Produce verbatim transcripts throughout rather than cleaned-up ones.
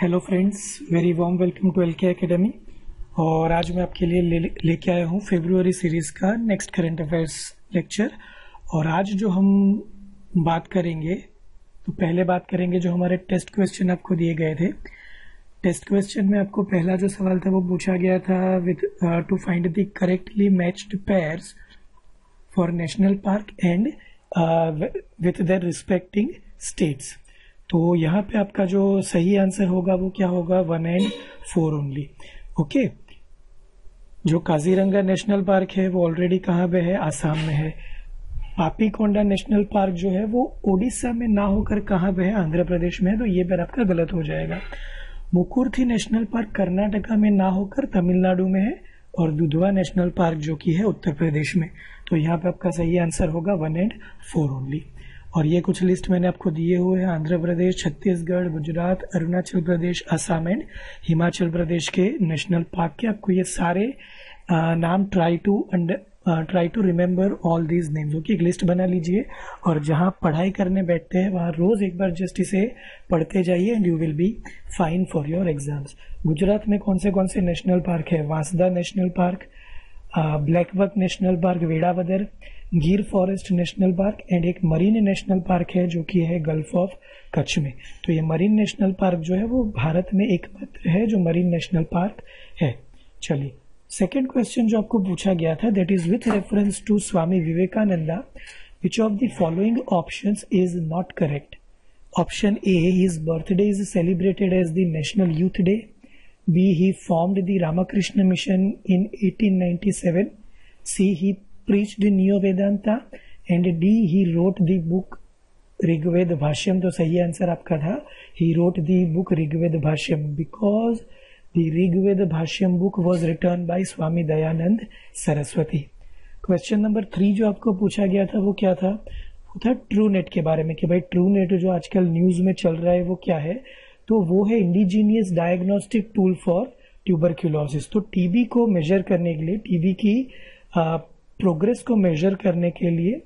Hello friends, very warm welcome to L K academy. और आज मैं आपके लिए ले लेके आया हूँ फेब्रुअरी सीरीज़ का नेक्स्ट करंट अफेयर्स लेक्चर। और आज जो हम बात करेंगे, तो पहले बात करेंगे जो हमारे टेस्ट क्वेश्चन आपको दिए गए थे। टेस्ट क्वेश्चन में आपको पहला जो सवाल था वो पूछा गया था with to find the correctly matched pairs for national park and with their respecting states. तो यहाँ पे आपका जो सही आंसर होगा वो क्या होगा, one and four only. Okay, जो काजीरंगा नेशनल पार्क है वो ऑलरेडी कहाँ पे है, आसाम में है। पापीकोंडा नेशनल पार्क जो है वो ओडिशा में ना होकर कहाँ पे है, आंध्र प्रदेश में है, तो ये पर आपका गलत हो जाएगा। मुकुर्थी नेशनल पार्क कर्नाटका में ना होकर तमिलनाडु में है। और दुधवा नेशनल पार्क जो कि है उत्तर प्रदेश में, तो यहाँ पे आपका सही आंसर होगा वन एंड फोर ओनली। और ये कुछ लिस्ट मैंने आपको दिए हुए हैं आंध्र प्रदेश, छत्तीसगढ़, गुजरात, अरुणाचल प्रदेश, असम एंड हिमाचल प्रदेश के नेशनल पार्क के। आपको ये सारे आ, नाम try to under try to remember all these names. Okay, एक लिस्ट बना लीजिए और जहाँ पढ़ाई करने बैठते हैं वहाँ रोज एक बार जस्ट इसे पढ़ते जाइए and you will be fine for your exams. Gujarat में कौन से कौन से नेशनल पार्क है, Vansda national park, blackbuck national park, Velavadar, Gir forest national park and एक मरीन नेशनल पार्क है जो कि है गल्फ ऑफ कच्छ में। तो ये मरीन नेशनल पार्क जो है वो भारत में एकमात्र है जो मरीन नेशनल पार्क है। चलिए, सेकंड क्वेश्चन जो आपको पूछा गया था, that is with reference to Swami Vivekananda, which of the following options is not correct. Option A, his birthday is celebrated as the national youth day. B, he formed the Ramakrishna Mission in eighteen ninety-seven. C, he preached Neo-Vedanta. And D, he wrote the book Rigved Bhashyam. तो सही answer आपका था, he wrote the book Rigved Bhashyam because the Rigved Bhashyam book was written by Swami Dayanand Saraswati. Question number three जो आपको पूछा गया था वो क्या था, वो था ट्रू नेट के बारे में कि भाई ट्रू नेट जो आजकल न्यूज में चल रहा है वो क्या है, तो वो है indigenous diagnostic tool for tuberculosis. तो टीबी को मेजर करने के लिए, टीबी की आ, प्रोग्रेस को मेजर करने के लिए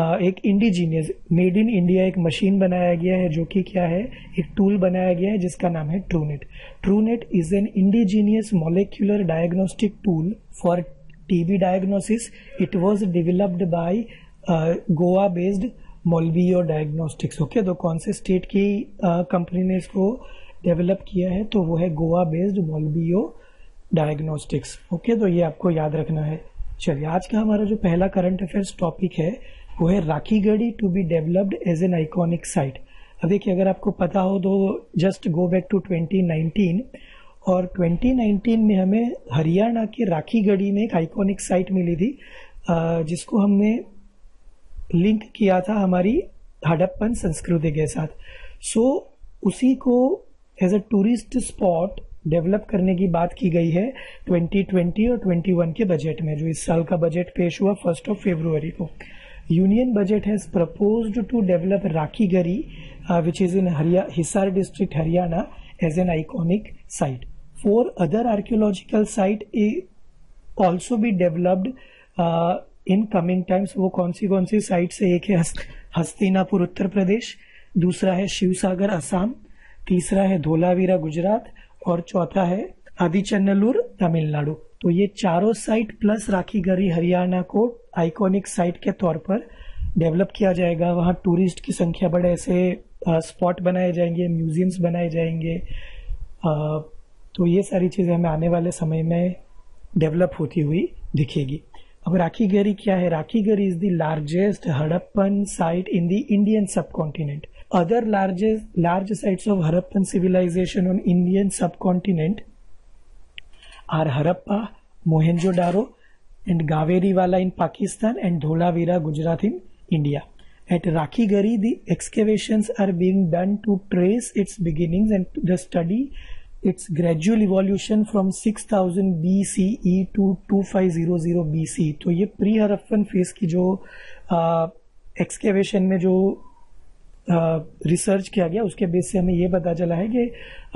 आ, एक इंडिजीनियस मेड इन इंडिया एक मशीन बनाया गया है जो कि क्या है, एक टूल बनाया गया है जिसका नाम है Truenat. Truenat is an indigenous molecular diagnostic tool for TB diagnosis. It was developed by Goa based Molbio diagnostics. Okay, तो कौन से स्टेट की कंपनी ने इसको डेवलप किया है, तो वो है Goa based Molbio diagnostics. Okay, तो ये आपको याद रखना है। चलिए, आज का हमारा जो पहला करंट अफेयर्स टॉपिक है वो है Rakhigarhi to be developed as an iconic site. अब देखिए, अगर आपको पता हो तो just go back to twenty nineteen, और ट्वेंटी नाइनटीन में हमें हरियाणा के राखीगढ़ी में एक आइकॉनिक साइट मिली थी जिसको हमने लिंक किया था हमारी हड़प्पन संस्कृति के साथ। सो so, उसी को as a tourist spot develop करने की बात की गई है ट्वेंटी ट्वेंटी और ट्वेंटी वन के बजट में, जो इस साल का बजट पेश हुआ फर्स्ट ऑफ फरवरी को। Union budget has proposed to develop Rakhigarhi which is in Hisar district Haryana as an iconic site. Four other archaeological site also be developed in coming times. वो कौन सी कौन सी साइट से, एक है हस्तिनापुर उत्तर प्रदेश, दूसरा है शिवसागर असम, तीसरा है धोलावीरा गुजरात और चौथा है आदिचन्नलूर तमिलनाडु। तो ये चारों साइट प्लस राखीगढ़ी हरियाणा को आइकॉनिक साइट के तौर पर डेवलप किया जाएगा। वहाँ टूरिस्ट की संख्या बढ़े ऐसे स्पॉट बनाए जाएंगे, म्यूजियम्स बनाए जाएंगे। आ, तो ये सारी चीज़ें हमें आने वाले समय में डेवलप होती हुई दिखेगी। अब राखीगढ़ी क्या है, Rakhigarhi is the largest Harappan site in the Indian subcontinent. Other largest large sites of Harappan civilisation on Indian subcontinent are Harappa, Mohenjodaro and Ganweriwala in Pakistan and Dholavira Gujarat in India. At Rakhigari, the excavations are being done to trace its beginnings and the study its gradual evolution from six thousand B C E to twenty-five hundred B C E। तो ये pre Harappan phase की जो excavation में जो research किया गया उसके base से हमें ये पता चला है कि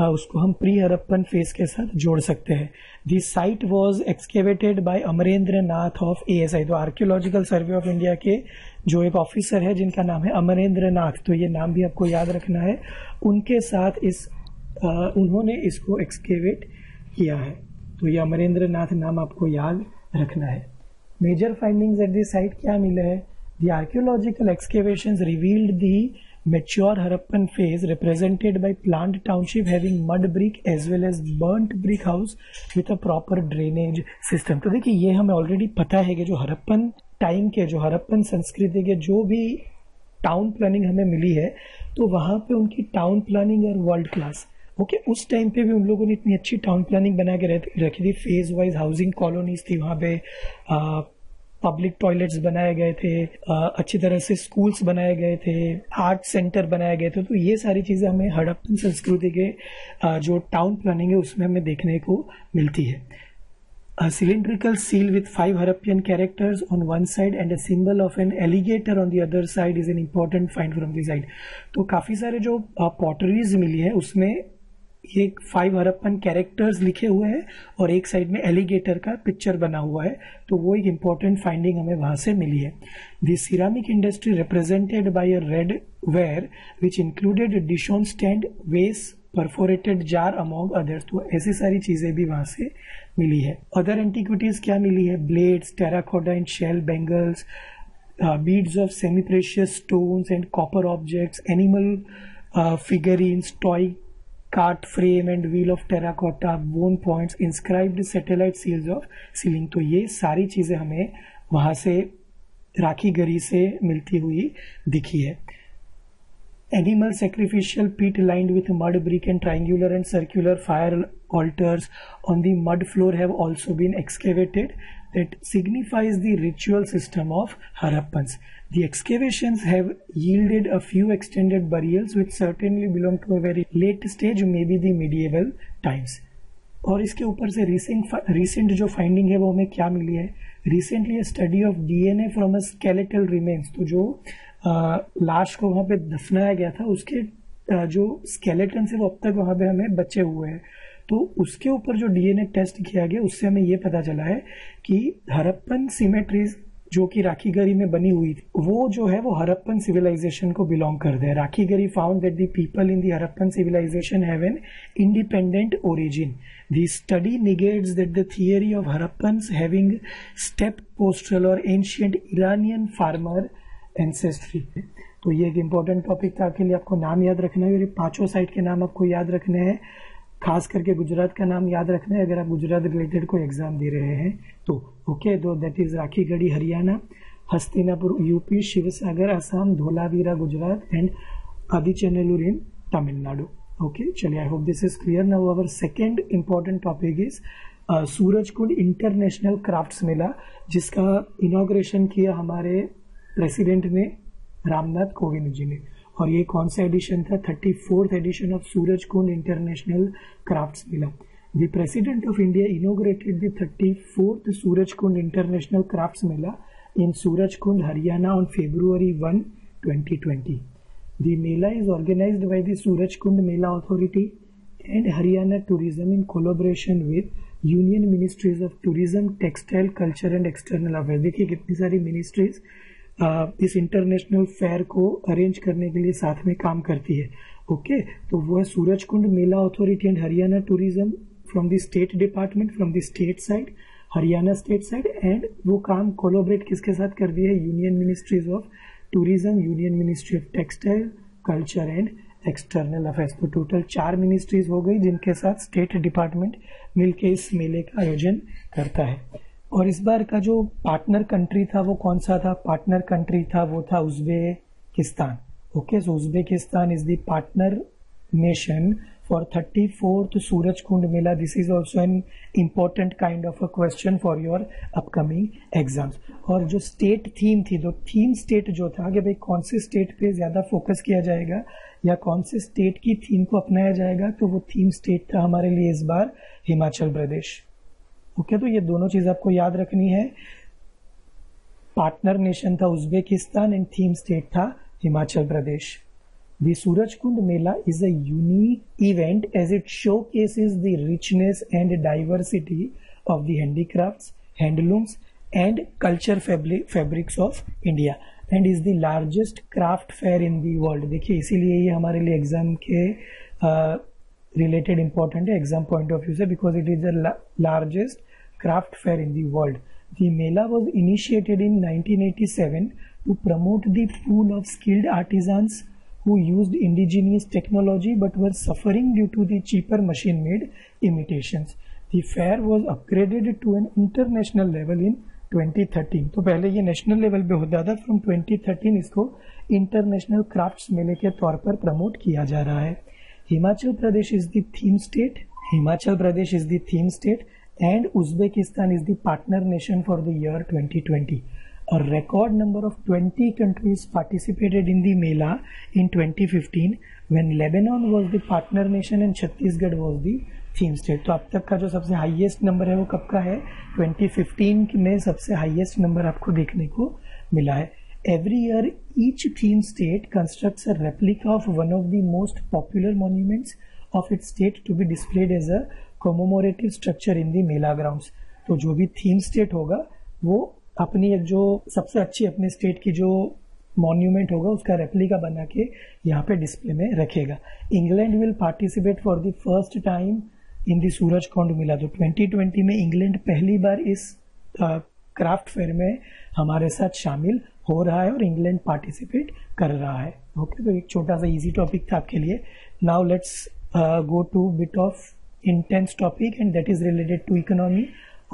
आ, उसको हम प्री हरप्पन फेज के साथ जोड़ सकते हैं। The site was excavated by Amarendra Nath of A S I. तो आर्कियोलॉजिकल सर्वे ऑफ इंडिया के जो एक ऑफिसर है जिनका नाम है अमरेंद्र नाथ, तो ये नाम भी आपको याद रखना है, उनके साथ इस आ, उन्होंने इसको एक्सकेवेट किया है। तो ये अमरेंद्र नाथ नाम आपको याद रखना है। Major findings at this site क्या मिला है? The archaeological excavations revealed the mature Harappan phase represented by plant township having mud brick as well as burnt brick house with a proper drainage system। तो देखिए ये हमें already पता है कि जो हरप्पन टाइम के, जो हरप्पन संस्कृति के जो भी टाउन प्लानिंग हमें मिली है, तो वहाँ पे उनकी टाउन प्लानिंग और वर्ल्ड क्लास। ओके okay, उस टाइम पे भी उन लोगों ने इतनी अच्छी टाउन प्लानिंग बना के रखी थी। फेज वाइज हाउसिंग कॉलोनीज थी, वहाँ पे पब्लिक टॉयलेट्स बनाए गए थे, आ, अच्छी तरह से स्कूल्स बनाए गए थे, आर्ट सेंटर बनाए गए थे। तो ये सारी चीज़ें हमें हड़प्पन संस्कृति के आ, जो टाउन प्लानिंग है उसमें हमें देखने को मिलती है। Cylindrical seal with five Harappan characters on one side and a symbol of an alligator on the other side is an important find from the side. तो काफ़ी सारे जो पॉटरीज मिली है उसमें ये फाइव हड़प्पन कैरेक्टर्स लिखे हुए हैं और एक साइड में एलिगेटर का पिक्चर बना हुआ है। तो वो एक इम्पॉर्टेंट फाइंडिंग हमें वहाँ से मिली है। The ceramic industry represented by a red ware which included dish on stand, vase, perforated jar among others. तो ऐसी सारी चीज़ें भी वहाँ से मिली है। अदर एंटीक्विटीज़ क्या मिली है? Blades, terracotta and shell bangles, beads of semi precious stones and copper objects, animal figurines, toy cart frame and wheel of terracotta, bone points, inscribed satellite seals of sealing. तो ये सारी चीज़ें हमें वहाँ से राखीगढ़ी से मिलती हुई दिखी है। Animal sacrificial pit lined with mud brick and triangular and circular fire altars on the mud floor have also been excavated that signifies the ritual system of Harappans. The excavations have yielded a few extended burials which certainly belong to a very late stage, maybe the medieval times। और इसके ऊपर से recent recent जो finding है वो हमें क्या मिली है? Recently a study of D N A from a skeletal remains। तो जो आ, लाश को वहाँ पे दफनाया गया था उसके आ, जो स्केलेटन से वो अब तक वहाँ पे हमें बचे हुए हैं, तो उसके ऊपर जो D N A टेस्ट किया गया उससे हमें ये पता चला है कि हरप्पन सिमेट्रीज जो कि राखीगढ़ी में बनी हुई थी वो जो है वो हरप्पन सिविलाइजेशन को बिलोंग करते हैं। Rakhigarhi found that the people in the Harappan civilisation have an independent origin. The study negates that the theory of Harappans having steppe pastoral और एंशियंट ईरानियन फार्मर एंसेस्ट्री। तो ये एक इम्पॉर्टेंट टॉपिक था आपके लिए, आपको नाम याद रखना है। और ये पाँचों साइट के नाम आपको याद रखने हैं, खास करके गुजरात का नाम याद रखना है अगर आप गुजरात रिलेटेड कोई एग्जाम दे रहे हैं तो। ओके, तो that is Rakhigarhi Haryana, Hastinapur UP, Sivasagar Assam, Dholavira Gujarat and Adichanallur in Tamil Nadu. Okay, चलिए, I hope this is clear. Now our second important topic is Surajkund international crafts mela, जिसका इनॉग्रेशन किया हमारे प्रेसिडेंट ने, रामनाथ कोविंद जी ने। और ये कौन सा एडिशन था? Thirty fourth edition of Surajkund international crafts mela. The president of India inaugurated the thirty fourth Surajkund international crafts mela in Surajkund Haryana on February one twenty twenty. The mela is organised by the Surajkund mela authority and Haryana tourism in collaboration with union ministries of tourism, textile, culture and external affair. देखिए कितनी सारी ministries Uh, इस international fair को arrange करने के लिए साथ में काम करती है। ओके okay, तो वो है Surajkund mela authority and Haryana tourism from the state department, from the state side, Haryana state side. And वो काम कोलोबरेट किसके साथ कर दिया है? Union ministries of tourism, union ministry of textile, culture and external affairs. तो टोटल चार मिनिस्ट्रीज हो गई जिनके साथ स्टेट डिपार्टमेंट मिलकर इस मेले का आयोजन करता है। और इस बार का जो पार्टनर कंट्री था वो कौन सा था? पार्टनर कंट्री था वो था Uzbekistan. Okay, so Uzbekistan is the partner nation for thirty fourth Surajkund mela. This is also an important kind of a question for your upcoming exams. और जो स्टेट थीम थी, तो थीम स्टेट जो था कि भाई कौन से स्टेट पे ज़्यादा फोकस किया जाएगा या कौन से स्टेट की थीम को अपनाया जाएगा, तो वो थीम स्टेट था हमारे लिए इस बार हिमाचल प्रदेश। ओके okay, तो ये दोनों चीज़ आपको याद रखनी है। पार्टनर नेशन था उज़्बेकिस्तान एंड थीम स्टेट था Himachal Pradesh. The Surajkund mela is a unique event as it showcases the richness and diversity of the handicrafts, handlooms and culture fabrics of India and is the largest craft fair in the world. देखिए इसीलिए ये हमारे लिए exam के related important exam point of view sir, because it is the la largest craft fair in the world. The Mela was initiated in nineteen eighty-seven to promote the pool of skilled artisans who used indigenous technology but were suffering due to the cheaper machine-made imitations. The fair was upgraded to an international level in twenty thirteen. तो पहले ये national level पे होता था, फ्रॉम twenty thirteen इसको international crafts मेले के तौर पर प्रमोट किया जा रहा है. Himachal Pradesh is the theme state. Himachal Pradesh is the theme state and Uzbekistan is the partner nation for the year twenty twenty. A record number of twenty countries participated in the Mela in twenty fifteen when Lebanon was the partner nation and Chhattisgarh was the theme state. तो अब तक का जो सबसे highest number है वो कब का है? twenty fifteen में सबसे highest number आपको देखने को मिला है. Every year each theme state constructs a replica of one of the most popular monuments of its state to be displayed as a commemorative structure in the Mela grounds. तो जो भी theme state होगा वो अपनी एक जो सबसे अच्छी अपने स्टेट की जो मॉन्यूमेंट होगा उसका रेप्लिका बना के यहाँ पे डिस्प्ले में रखेगा. England will participate for the first time in the Surajkund mela. तो twenty twenty में इंग्लैंड पहली बार इस क्राफ्ट फेयर में हमारे साथ शामिल हो रहा है और इंग्लैंड पार्टिसिपेट कर रहा है. ओके, तो एक छोटा सा ईजी टॉपिक था आपके लिए. Now let's go to bit of intense topic and that is related to economy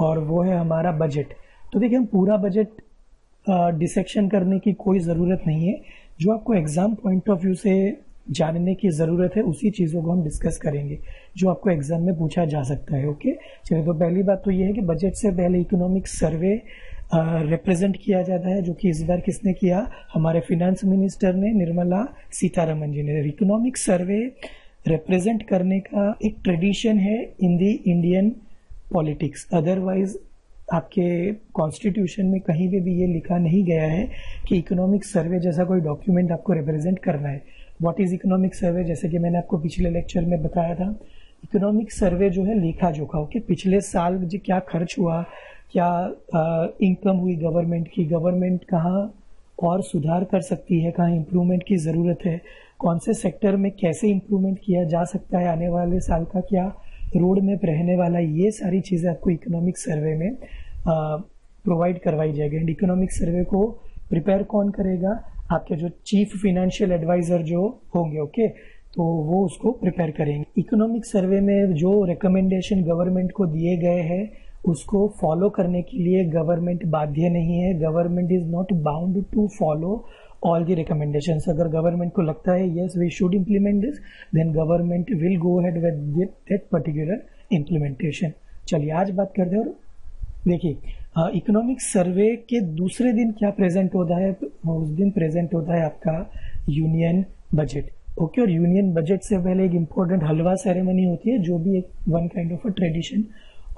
और वो है हमारा बजट. तो देखिए, हम पूरा बजट डिसेक्शन uh, करने की कोई ज़रूरत नहीं है. जो आपको एग्जाम पॉइंट ऑफ व्यू से जानने की ज़रूरत है उसी चीज़ों को हम डिस्कस करेंगे जो आपको एग्जाम में पूछा जा सकता है. ओके, चलिए. तो पहली बात तो ये है कि बजट से पहले इकोनॉमिक सर्वे रिप्रेजेंट uh, किया जाता है, जो कि इस बार किसने किया? हमारे फिनेंस मिनिस्टर ने, निर्मला सीतारमन जी ने. इकोनॉमिक सर्वे रिप्रेजेंट करने का एक ट्रेडिशन है in the Indian politics. Otherwise आपके कॉन्स्टिट्यूशन में कहीं पे भी ये लिखा नहीं गया है कि इकोनॉमिक सर्वे जैसा कोई डॉक्यूमेंट आपको रिप्रेजेंट करना है. What is economic survey? जैसे कि मैंने आपको पिछले लेक्चर में बताया था, इकोनॉमिक सर्वे जो है लेखा जोखा, ओके, पिछले साल मुझे क्या खर्च हुआ, क्या इनकम हुई गवर्नमेंट की, गवर्नमेंट कहाँ और सुधार कर सकती है, कहाँ इम्प्रूवमेंट की ज़रूरत है, कौन से सेक्टर में कैसे इम्प्रूवमेंट किया जा सकता है, आने वाले साल का क्या रोड मैप रहने वाला है, ये सारी चीज़ें आपको इकोनॉमिक सर्वे में प्रोवाइड करवाई जाएगी. एंड इकोनॉमिक सर्वे को प्रिपेयर कौन करेगा? आपके जो चीफ फिनेंशियल एडवाइज़र जो होंगे, ओके, तो वो उसको प्रिपेयर करेंगे. इकोनॉमिक सर्वे में जो रिकमेंडेशन गवर्नमेंट को दिए गए हैं उसको फॉलो करने के लिए गवर्नमेंट बाध्य नहीं है. Government is not bound to follow all the recommendations. अगर गवर्नमेंट को लगता है yes we should implement this, then government will go had with that particular implementation. चलिए आज बात करते हैं. और देखिए, इकोनॉमिक सर्वे के दूसरे दिन क्या प्रेजेंट होता है? उस दिन प्रेजेंट होता है आपका यूनियन बजट. ओके, और यूनियन बजट से पहले एक इम्पॉर्टेंट हलवा सेरेमनी होती है जो भी एक one kind of a tradition.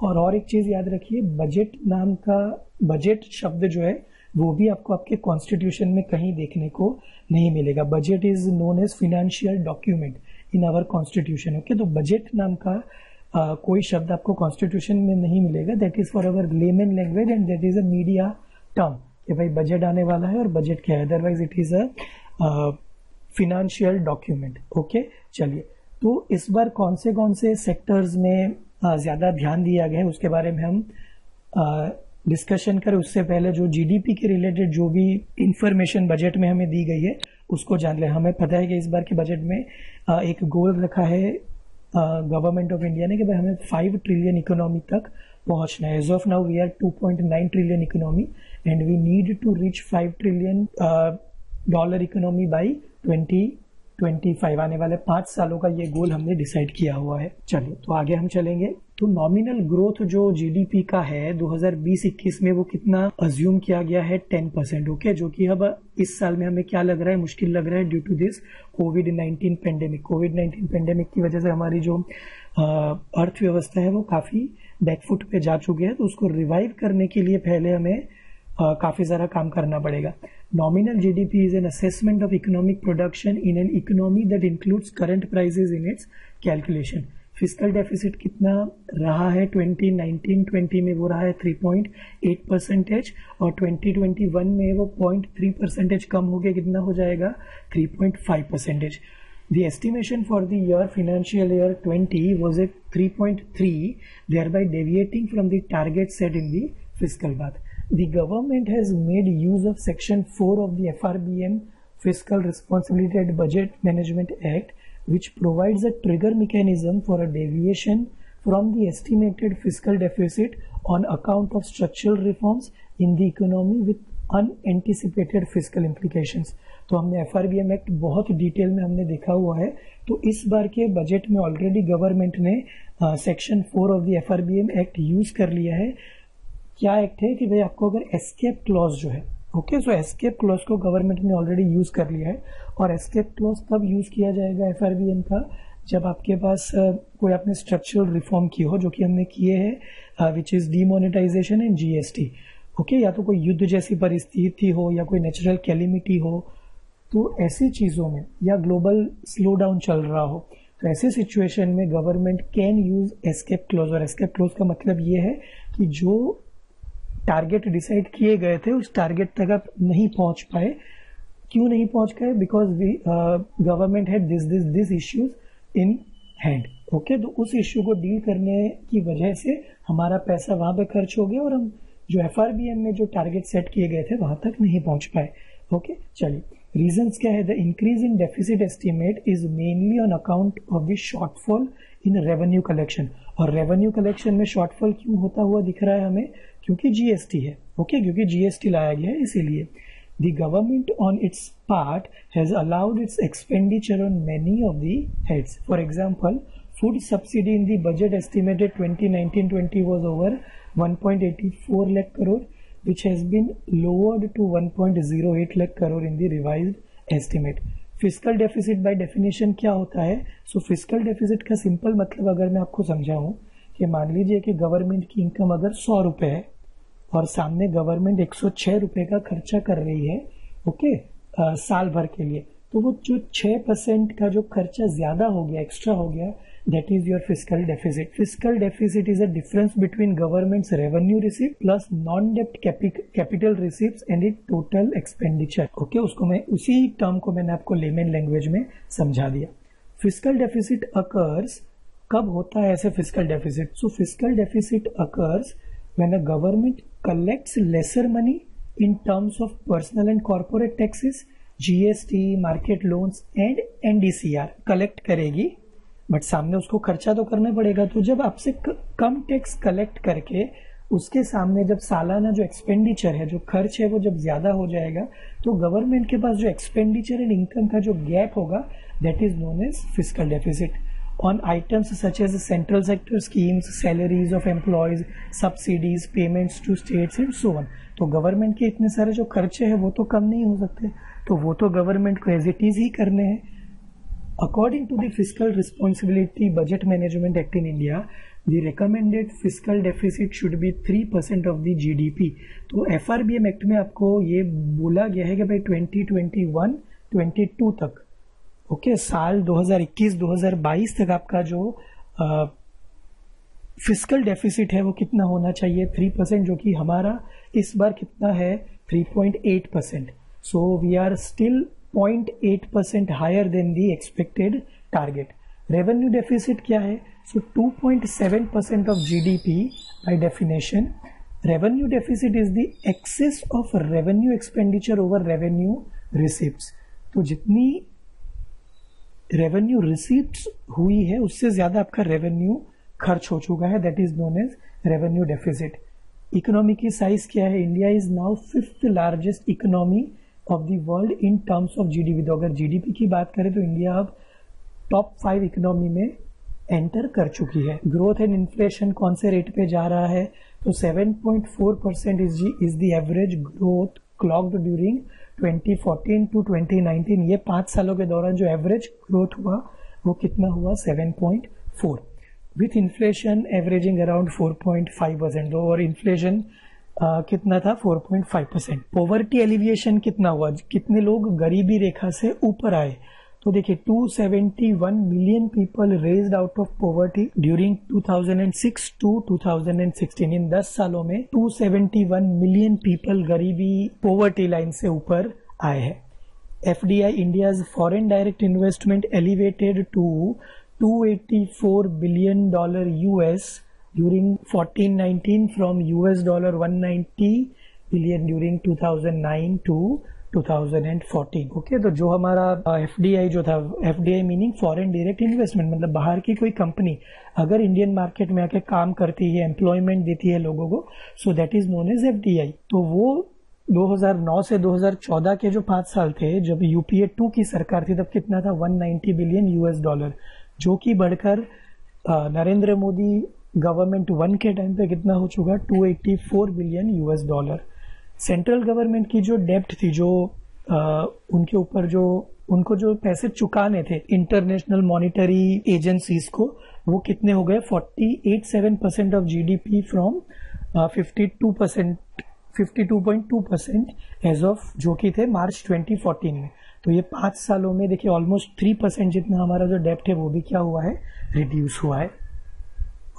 और और एक चीज़ याद रखिए, बजट नाम का, बजट शब्द जो है वो भी आपको आपके कॉन्स्टिट्यूशन में कहीं देखने को नहीं मिलेगा. Budget is known as financial document in our constitution. Okay, तो बजट नाम का आ, कोई शब्द आपको कॉन्स्टिट्यूशन में नहीं मिलेगा. That is for our layman language and that is a media term कि भाई बजट आने वाला है और बजट क्या है. Otherwise it is a financial document. Okay, चलिए. तो इस बार कौन से कौन से सेक्टर्स में ज़्यादा ध्यान दिया गया है उसके बारे में हम डिस्कशन करें. उससे पहले जो जीडीपी के रिलेटेड जो भी इंफॉर्मेशन बजट में हमें दी गई है उसको जान लें. हमें पता है कि इस बार के बजट में आ, एक गोल रखा है गवर्नमेंट ऑफ इंडिया ने कि भाई हमें फाइव ट्रिलियन इकोनॉमी तक पहुंचना है. As of now we are two point nine trillion economy and we need to reach five trillion dollar economy by twenty twenty five आने वाले पाँच सालों का ये गोल हमने डिसाइड किया हुआ है. चलिए, तो आगे हम चलेंगे. तो नॉमिनल ग्रोथ जो जीडीपी का है दो हज़ार बीस इक्कीस में वो कितना अज्यूम किया गया है? Ten percent. ओके, जो कि अब इस साल में हमें क्या लग रहा है? मुश्किल लग रहा है due to this COVID nineteen pandemic. COVID nineteen pandemic की वजह से हमारी जो अर्थव्यवस्था है वो काफ़ी बैकफुट पे जा चुकी है. तो उसको रिवाइव करने के लिए पहले हमें Uh, काफ़ी सारा काम करना पड़ेगा. Nominal GDP is an assessment of economic production in an economy that includes current prices in its calculation. Fiscal deficit कितना रहा है? ट्वेंटी नाइनटीन ट्वेंटी में वो रहा है थ्री पॉइंट एट परसेंटेज और ट्वेंटी ट्वेंटी वन में वो पॉइंट थ्री परसेंटेज कम हो गया. कितना हो जाएगा? Three point five percentage. The estimation for the year financial year twenty was at three point three, thereby deviating from the target set in the fiscal path. The government has made use of section four of the F R B M Fiscal Responsibility and Budget Management Act, which provides a trigger mechanism for a deviation from the estimated fiscal deficit on account of structural reforms in the economy with unanticipated fiscal implications. तो हमने F R B M act बहुत detail में हमने देखा हुआ है. तो इस बार के बजट में ऑलरेडी गवर्नमेंट ने section four of the F R B M act use कर लिया है. क्या एक्ट है कि भाई आपको अगर एस्केप क्लॉज जो है, ओके, सो एस्केप क्लॉज को गवर्नमेंट ने ऑलरेडी यूज कर लिया है. और एस्केप क्लॉज तब यूज किया जाएगा एफ आर बी एम का जब आपके पास uh, कोई आपने स्ट्रक्चरल रिफॉर्म की हो, जो कि हमने किए हैं, which is demonetisation and G S T. Okay okay, या तो कोई युद्ध जैसी परिस्थिति हो या कोई नेचुरल कैलिमिटी हो, तो ऐसी चीज़ों में या ग्लोबल स्लो डाउन चल रहा हो, तो ऐसे सिचुएशन में government can use escape clause. और एस्केप क्लॉज का मतलब ये है कि जो टारगेट डिसाइड किए गए थे उस टारगेट तक आप नहीं पहुंच पाए. क्यों नहीं पहुंच पाए? Because government had this this this issues in hand. Okay, तो उस इश्यू को डील करने की वजह से हमारा पैसा वहाँ पर खर्च हो गया और हम जो एफ आर बी एम में जो टारगेट सेट किए गए थे वहां तक नहीं पहुंच पाए. ओके, चलिए रीजंस क्या है. The increase in deficit estimate is mainly on account of the shortfall in revenue collection. और रेवेन्यू कलेक्शन में शॉर्टफॉल क्यों होता हुआ दिख रहा है हमें? क्योंकि जीएसटी है. Okay okay? क्योंकि जीएसटी लाया गया है इसीलिए. The government on its part has allowed its expenditure on many of the heads. For example food subsidy in the budget estimated twenty nineteen twenty was over one point eight four lakh crore, which has been lowered to one point zero eight lakh crore in the revised estimate. Fiscal deficit by definition क्या होता है? So fiscal deficit का simple मतलब अगर मैं आपको समझाऊं कि मान लीजिए कि गवर्नमेंट की इनकम अगर सौ रुपए है और सामने गवर्नमेंट एक सौ छह रुपए का खर्चा कर रही है, ओके, आ, साल भर के लिए, तो वो जो छह परसेंट का जो खर्चा ज्यादा हो गया, एक्स्ट्रा हो गया, that is your fiscal deficit. Fiscal deficit is a difference between government's revenue receipt plus non-debt capital receipts and its total expenditure. Okay, उसको मैं उसी term को मैंने आपको layman language में समझा दिया. Fiscal deficit occurs कब होता है ऐसे fiscal deficit? So fiscal deficit occurs when a government collects lesser money in terms of personal and corporate taxes, G S T, market loans and N D C R collect करेगी, but सामने उसको खर्चा तो करना पड़ेगा. तो जब आपसे कम टैक्स कलेक्ट करके उसके सामने जब सालाना जो एक्सपेंडिचर है, जो खर्च है, वो जब ज्यादा हो जाएगा, तो गवर्नमेंट के पास जो एक्सपेंडिचर एंड इनकम का जो गैप होगा that is known as fiscal deficit. On items such as central sector schemes, salaries of employees, subsidies, payments to states and so on. तो गवर्नमेंट के इतने सारे जो खर्चे हैं वो तो कम नहीं हो सकते, तो वो तो गवर्नमेंट को एज इट इज ही करने हैं. According to the Fiscal Responsibility Budget Management Act in India, the recommended fiscal deficit should be three percent of the G D P. तो F R B M Act में आपको ये बोला गया है कि भाई twenty twenty-one twenty-two तक, ओके, साल दो हज़ार इक्कीस दो हज़ार बाईस तक आपका जो फिस्कल डेफिसिट है वो कितना होना चाहिए? three percent, जो कि हमारा इस बार कितना है? three point eight percent. So we are still zero point eight percent higher than the expected target. Revenue deficit क्या है? So two point seven percent of G D P by definition. Revenue deficit is the excess of revenue expenditure over revenue receipts. तो जितनी revenue receipts हुई है उससे ज्यादा आपका revenue खर्च हो चुका है, that is known as revenue deficit. Economy की size क्या है? India is now fifth largest economy of the world in terms of GDP. तो अगर जीडीपी की बात करें तो इंडिया अब टॉप फाइव इकोनॉमी में एंटर कर चुकी है. ग्रोथ एंड इन्फ्लेशन कौन से रेट पे जा रहा है? तो seven point four percent is is the average growth clocked during twenty fourteen to twenty nineteen. ये पाँच सालों के दौरान जो एवरेज ग्रोथ हुआ वो कितना हुआ? seven point four with inflation averaging around four point five percent. और इन्फ्लेशन Uh, कितना था? four point five percent. Poverty alleviation कितना हुआ? कितने लोग गरीबी रेखा से ऊपर आए? तो देखिए two hundred seventy-one million people raised out of poverty during two thousand six to twenty sixteen. इन दस सालों में two hundred seventy-one million people गरीबी पॉवर्टी लाइन से ऊपर आए हैं. F D I India's foreign direct investment elevated to two hundred eighty-four billion dollars U S during fourteen nineteen from U S dollar one hundred ninety billion during two thousand nine to two thousand fourteen. Okay, तो जो हमारा F D I जो था, F D I meaning foreign direct investment, मतलब बाहर की कोई company अगर इंडियन मार्केट में आके काम करती है, एम्प्लॉयमेंट देती है लोगों को, so that is known as F D I. तो वो दो हज़ार नौ से दो हज़ार चौदह के जो पाँच साल थे, जब यूपीए टू की सरकार थी, तब कितना था? एक सौ नब्बे बिलियन यू एस डॉलर, जो कि बढ़कर नरेंद्र मोदी गवर्नमेंट वन के टाइम पे कितना हो चुका? दो सौ चौरासी billion U S dollar. Central government की जो डेप्ट थी, जो आ, उनके ऊपर जो उनको जो पैसे चुकाने थे इंटरनेशनल मॉनिटरी एजेंसीज को, वो कितने हो गए? Forty eight point seven percent of GDP from fifty two point two percent as of, जो कि थे मार्च ट्वेंटी फोर्टीन में. तो ये पाँच सालों में देखिए ऑलमोस्ट थ्री परसेंट जितना हमारा जो डेप्ट है वो भी क्या हुआ है? रिड्यूस हुआ है.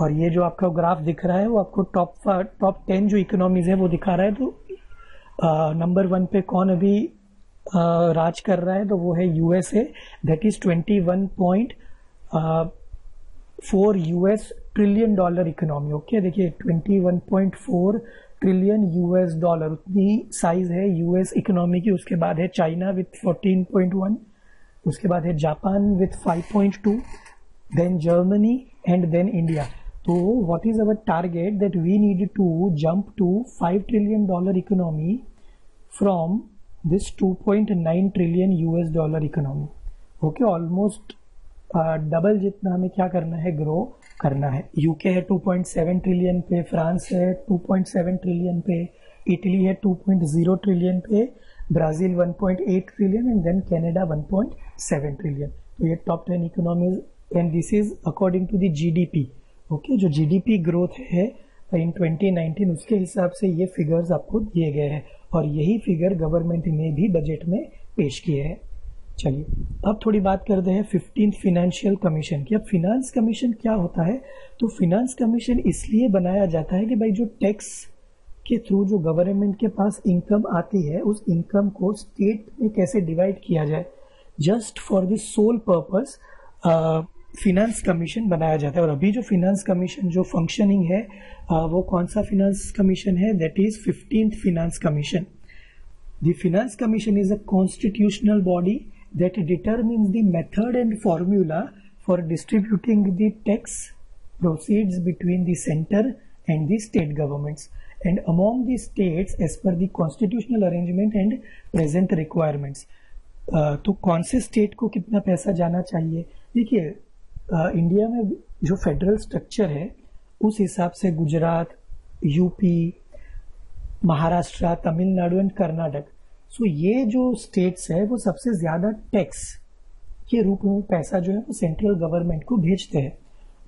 और ये जो आपका ग्राफ दिख रहा है वो आपको टॉप टॉप टेन जो इकोनॉमीज है वो दिखा रहा है. तो नंबर वन पे कौन अभी आ, राज कर रहा है? तो वो है USA, that is twenty one point four US trillion dollar economy. Okay, देखिए twenty one point four trillion US dollar उतनी साइज है यूएस इकोनॉमी की. उसके बाद है China with fourteen point one, उसके बाद है Japan with five point two, then Germany and then India. तो what is our target? That we need to jump to five trillion dollar economy from this two point nine trillion U S dollar economy. Okay, almost double uh, जितना हमें क्या करना है? Grow करना है. UK है two point seven trillion पे, France है टू पॉइंट सेवन ट्रिलियन पे, इटली है टू पॉइंट ज़ीरो ट्रिलियन पे, Brazil one point eight trillion and then Canada one point seven trillion. तो ये top ten economies and this is according to the GDP. Okay, जो GDP growth है in twenty nineteen, उसके हिसाब से ये figures आपको दिए गए हैं और यही फिगर गवर्नमेंट ने भी बजट में पेश किए हैं. चलिए अब थोड़ी बात करते हैं फिफ्टीन फिनेंशियल कमीशन की. अब फिनांस कमीशन क्या होता है? तो फिनांस कमीशन इसलिए बनाया जाता है कि भाई जो टैक्स के थ्रू जो गवर्नमेंट के पास इनकम आती है, उस इनकम को स्टेट में कैसे डिवाइड किया जाए, just for this sole purpose finance commission बनाया जाता है. और अभी जो फिनांस कमीशन जो फंक्शनिंग है uh, वो कौन सा फिनांस कमीशन है? That is fifteen finance commission. The finance commission is a constitutional body that determines the method and formula for distributing the tax proceeds between the center and the state governments and among the states as per the constitutional arrangement and present requirements. तो कौन से state को कितना पैसा जाना चाहिए? देखिए India में जो फेडरल स्ट्रक्चर है उस हिसाब से Gujarat, UP, Maharashtra, Tamil Nadu and Karnataka, so so, ये जो स्टेट्स है वो सबसे ज़्यादा टैक्स के रूप में पैसा जो है वो सेंट्रल गवर्नमेंट को भेजते हैं.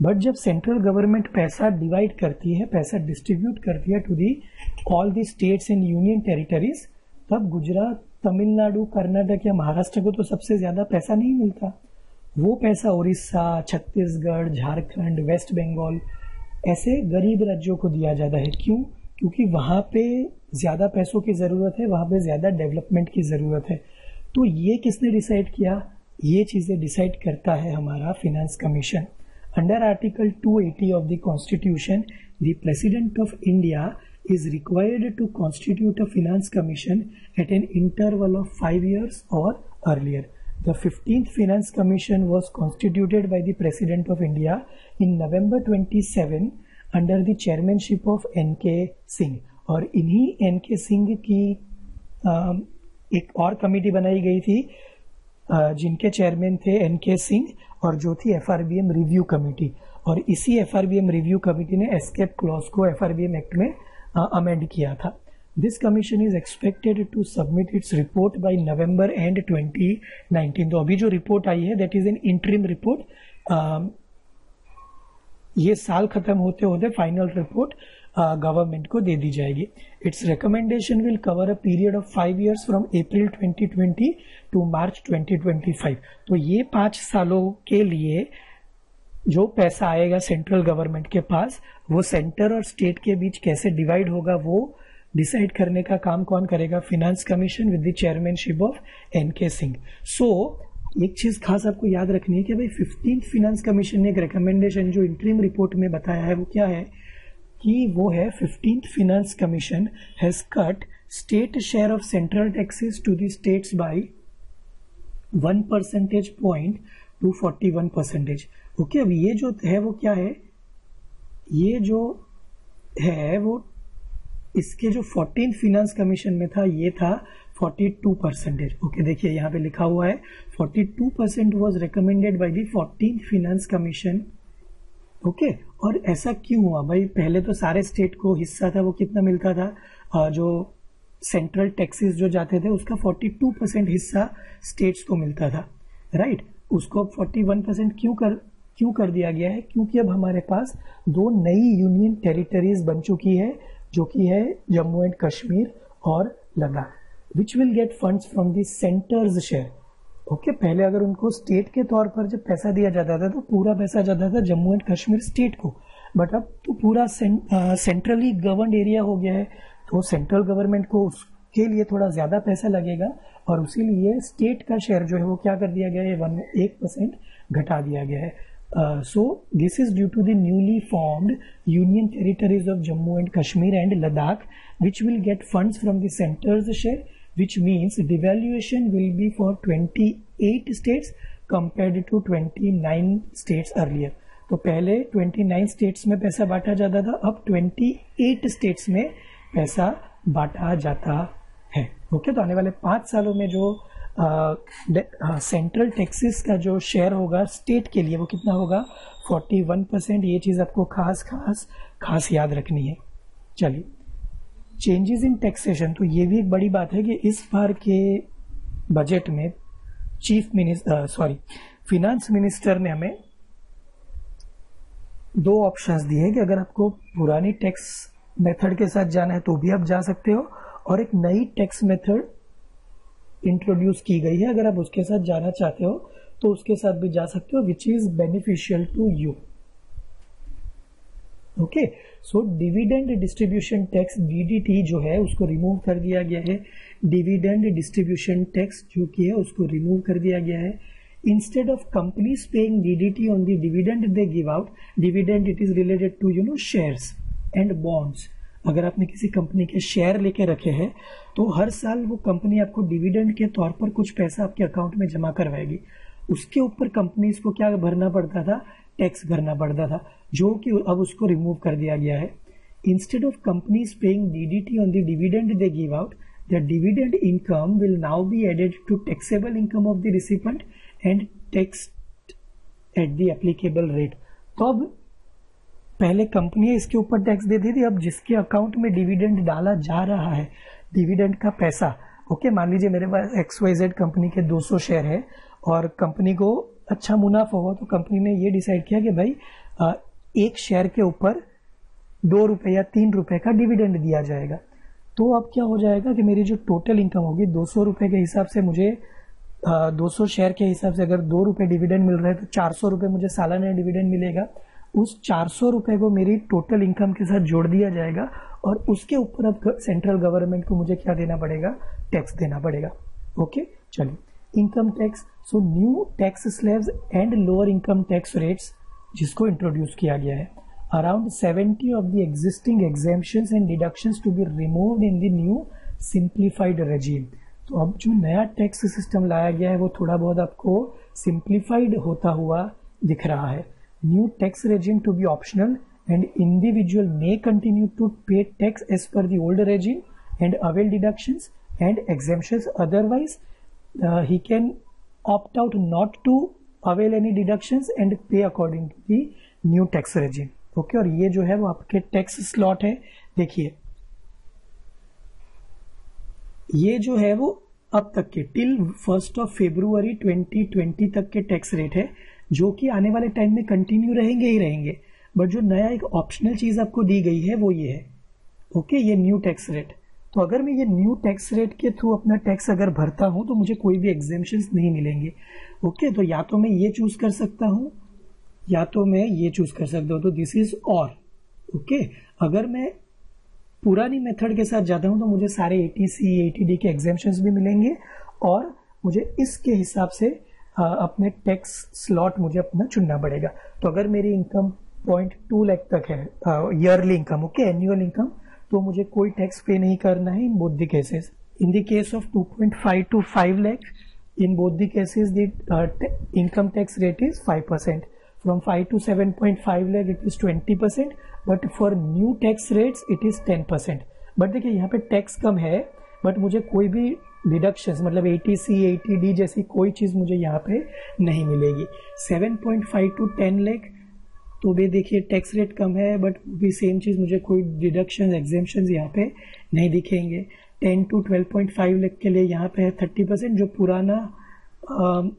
बट जब सेंट्रल गवर्नमेंट पैसा डिवाइड करती है, पैसा डिस्ट्रीब्यूट करती है to the all the states and union territories, तब गुजरात, तमिलनाडु, कर्नाटक या महाराष्ट्र को तो सबसे ज़्यादा पैसा नहीं मिलता. वो पैसा उड़ीसा, छत्तीसगढ़, झारखंड, वेस्ट बंगाल ऐसे गरीब राज्यों को दिया जाता है. क्यों? क्योंकि वहाँ पे ज़्यादा पैसों की ज़रूरत है, वहाँ पे ज़्यादा डेवलपमेंट की ज़रूरत है. तो ये किसने डिसाइड किया? ये चीज़ें डिसाइड करता है हमारा finance commission. Under article two eighty of the constitution, the president of India is required to constitute a finance commission at an interval of five years और earlier. The fifteenth finance commission was constituted by the president of India in November twenty seven under the chairmanship of N K Singh. और इन्हीं N K Singh की आ, एक और committee बनाई गई थी आ, जिनके चेयरमैन थे एन के सिंह, और जो थी F R B M review committee. और इसी F R B M review committee ने एस्केप क्लॉज को F R B M act में अमेंड किया था. This commission is expected to submit its report by November end twenty nineteen. तो अभी जो रिपोर्ट आई है that is an interim report. ये साल खत्म होते होते फाइनल रिपोर्ट गवर्नमेंट को दे दी जाएगी. Its recommendation will cover a period of five years from April twenty twenty to March twenty twenty five. तो ये पाँच सालों के लिए जो पैसा आएगा सेंट्रल गवर्नमेंट के पास, वो सेंटर और स्टेट के बीच कैसे डिवाइड होगा, वो डिसाइड करने का काम कौन करेगा? Finance commission with the chairmanship of N K Singh. So एक चीज खास आपको याद रखनी है कि भाई फिफ्टीन फिनेंस कमीशन ने एक रिकमेंडेशन जो इंटरिम रिपोर्ट में बताया है वो क्या है कि वो है fifteen finance commission has cut state share of central taxes to the states by one percentage point to forty one percentage. Okay, अब ये जो है वो क्या है, ये जो है वो इसके जो फोर्टीन फिनेंस कमीशन में था ये था फोर्टी टू परसेंटेज. ओके, देखिए यहाँ पे लिखा हुआ है forty two percent was recommended by the fourteen finance commission. Okay, और ऐसा क्यों हुआ भाई? पहले तो सारे स्टेट को हिस्सा था वो कितना मिलता था, जो सेंट्रल टैक्सेस जो जाते थे उसका फोर्टी टू परसेंट हिस्सा स्टेट्स को मिलता था, राइट right? उसको फोर्टी वन परसेंट क्यों कर क्यों कर दिया गया है? क्योंकि अब हमारे पास दो नई यूनियन टेरिटरीज बन चुकी है जो कि है जम्मू एंड कश्मीर और Ladakh, which will get funds from the centre's share. Okay, पहले अगर उनको स्टेट के तौर पर जब पैसा दिया जाता था तो पूरा पैसा जाता था जम्मू एंड कश्मीर स्टेट को, बट अब तो पूरा सेंट्रली गवर्न्ड एरिया हो गया है तो सेंट्रल गवर्नमेंट को उसके लिए थोड़ा ज़्यादा पैसा लगेगा और उसीलिए स्टेट का शेयर जो है वो क्या कर दिया गया है, वन एक परसेंट घटा दिया गया है. So this is due to the newly formed union territories of Jammu and Kashmir and Ladakh which will get funds from the centre's share, which means devaluation will be for twenty-eight states compared to twenty-nine states earlier. तो पहले twenty-nine states में पैसा बांटा जाता था, अब twenty-eight states में पैसा बांटा जाता है. ओके okay, तो आने वाले पाँच सालों में जो सेंट्रल uh, टैक्सेस का जो शेयर होगा स्टेट के लिए वो कितना होगा, forty-one percent. ये चीज़ आपको खास खास खास याद रखनी है. चलिए चेंजेस इन टैक्सेशन, तो ये भी एक बड़ी बात है कि इस बार के बजट में chief minister sorry finance minister ने हमें दो ऑप्शंस दिए हैं कि अगर आपको पुरानी टैक्स मेथड के साथ जाना है तो भी आप जा सकते हो और एक नई टैक्स मेथड इंट्रोड्यूस की गई है, अगर आप उसके साथ जाना चाहते हो तो उसके साथ भी जा सकते हो, which is beneficial to you. Okay, so dividend distribution tax DDT जो है उसको रिमूव कर दिया गया है. डिविडेंड डिस्ट्रीब्यूशन टैक्स जो कि है उसको रिमूव कर दिया गया है. Instead of companies paying DDT on the dividend they give out, dividend it is related to you know shares and bonds. अगर आपने किसी कंपनी के शेयर लेके रखे हैं तो हर साल वो कंपनी आपको डिविडेंड के तौर पर कुछ पैसा आपके अकाउंट में जमा करवाएगी, उसके ऊपर कंपनीज को क्या भरना पड़ता था, टैक्स भरना पड़ता था, जो कि अब उसको रिमूव कर दिया गया है. Instead of companies paying DDT on the dividend they give out, the dividend income will now be added to taxable income of the recipient and taxed at the applicable rate. तो अब पहले कंपनियां इसके ऊपर टैक्स देती थी, अब जिसके अकाउंट में डिविडेंड डाला जा रहा है डिविडेंड का पैसा, ओके okay, मान लीजिए मेरे पास एक्स वाई जेड कंपनी के दो सौ शेयर है और कंपनी को अच्छा मुनाफा हुआ तो कंपनी ने ये डिसाइड किया कि भाई आ, एक शेयर के ऊपर दो रुपये या तीन रुपये का डिविडेंड दिया जाएगा. तो अब क्या हो जाएगा कि मेरी जो टोटल इनकम होगी दो सौ रुपये के हिसाब से, मुझे आ, दो सौ शेयर के हिसाब से अगर दो रुपये डिविडेंड मिल रहा है तो चार सौ रुपये मुझे सालाना डिविडेंड मिलेगा. उस चार सौ रुपये को मेरी टोटल इनकम के साथ जोड़ दिया जाएगा और उसके ऊपर अब सेंट्रल गवर्नमेंट को मुझे क्या देना पड़ेगा, टैक्स देना पड़ेगा. ओके, चलिए income tax, so new tax slabs and lower income tax rates जिसको इंट्रोड्यूस किया गया है. Around seventy of the existing exemptions and deductions to be removed in the new simplified regime. तो अब जो नया टैक्स सिस्टम लाया गया है वो थोड़ा बहुत आपको सिंप्लीफाइड होता हुआ दिख रहा है. New tax regime to be optional and individual may continue to pay tax as per the old regime and avail deductions and exemptions, otherwise Uh, he can opt out not to avail any deductions and pay according to the new tax regime. Okay, और ये जो है वो आपके tax slot है. देखिए ये जो है वो अब तक के till first of February twenty twenty तक के टैक्स रेट है जो कि आने वाले टाइम में कंटिन्यू रहेंगे ही रहेंगे, बट जो नया एक ऑप्शनल चीज आपको दी गई है वो ये है. ओके okay, ये न्यू टैक्स रेट, तो अगर मैं ये न्यू टैक्स रेट के थ्रू अपना टैक्स अगर भरता हूँ तो मुझे कोई भी एग्जेम्पशंस नहीं मिलेंगे. ओके, तो या तो मैं ये चूज कर सकता हूँ या तो मैं ये चूज कर सकता हूँ, तो दिस इज और. ओके, अगर मैं पुरानी मेथड के साथ जाता हूँ तो मुझे सारे एटी सी एटी डी के एग्जाम्शंस भी मिलेंगे और मुझे इसके हिसाब से अपने टैक्स स्लॉट मुझे अपना चुनना पड़ेगा। तो अगर मेरी इनकम पॉइंट टू लैख तक है yearly income, okay annual income, तो मुझे कोई टैक्स पे नहीं करना है in both the cases. In the case of two point five to five lakh in both the cases the income tax rate is five percent. From five to seven point five lakh it is twenty percent, but for new tax rates it is ten percent. But देखिए यहाँ पे tax कम है, but मुझे कोई भी deductions मतलब eighty C eighty D जैसी कोई चीज़ मुझे यहाँ पे नहीं मिलेगी। Seven point five to ten lakh तो भी देखिए टैक्स रेट कम है, बट भी सेम चीज़ मुझे कोई डिडक्शंस एग्जेम्पशंस यहाँ पे नहीं दिखेंगे। Ten to twelve point five lakh के लिए यहाँ पे है थर्टी परसेंट, जो पुराना uh,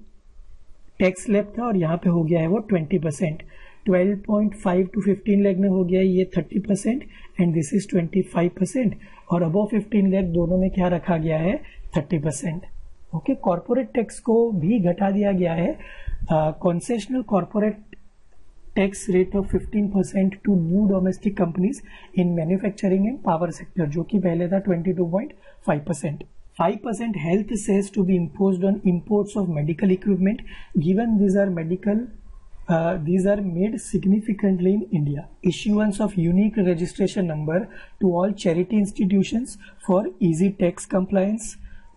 टैक्स स्लैब था और यहाँ पे हो गया है वो twenty percent. Twelve point five to fifteen lakh में हो गया है ये thirty percent and this is twenty five percent, और अबव फिफ्टीन लैख दोनों में क्या रखा गया है thirty percent. Okay, corporate tax को भी घटा दिया गया है। Concessional corporate tax rate of fifteen percent to new domestic companies in manufacturing and power sector, जो कि पहले था twenty two point five percent. five percent health cess to be imposed on imports of medical equipment given these are medical uh, these are made significantly in India. Issuance of unique registration number to all charity institutions for easy tax compliance.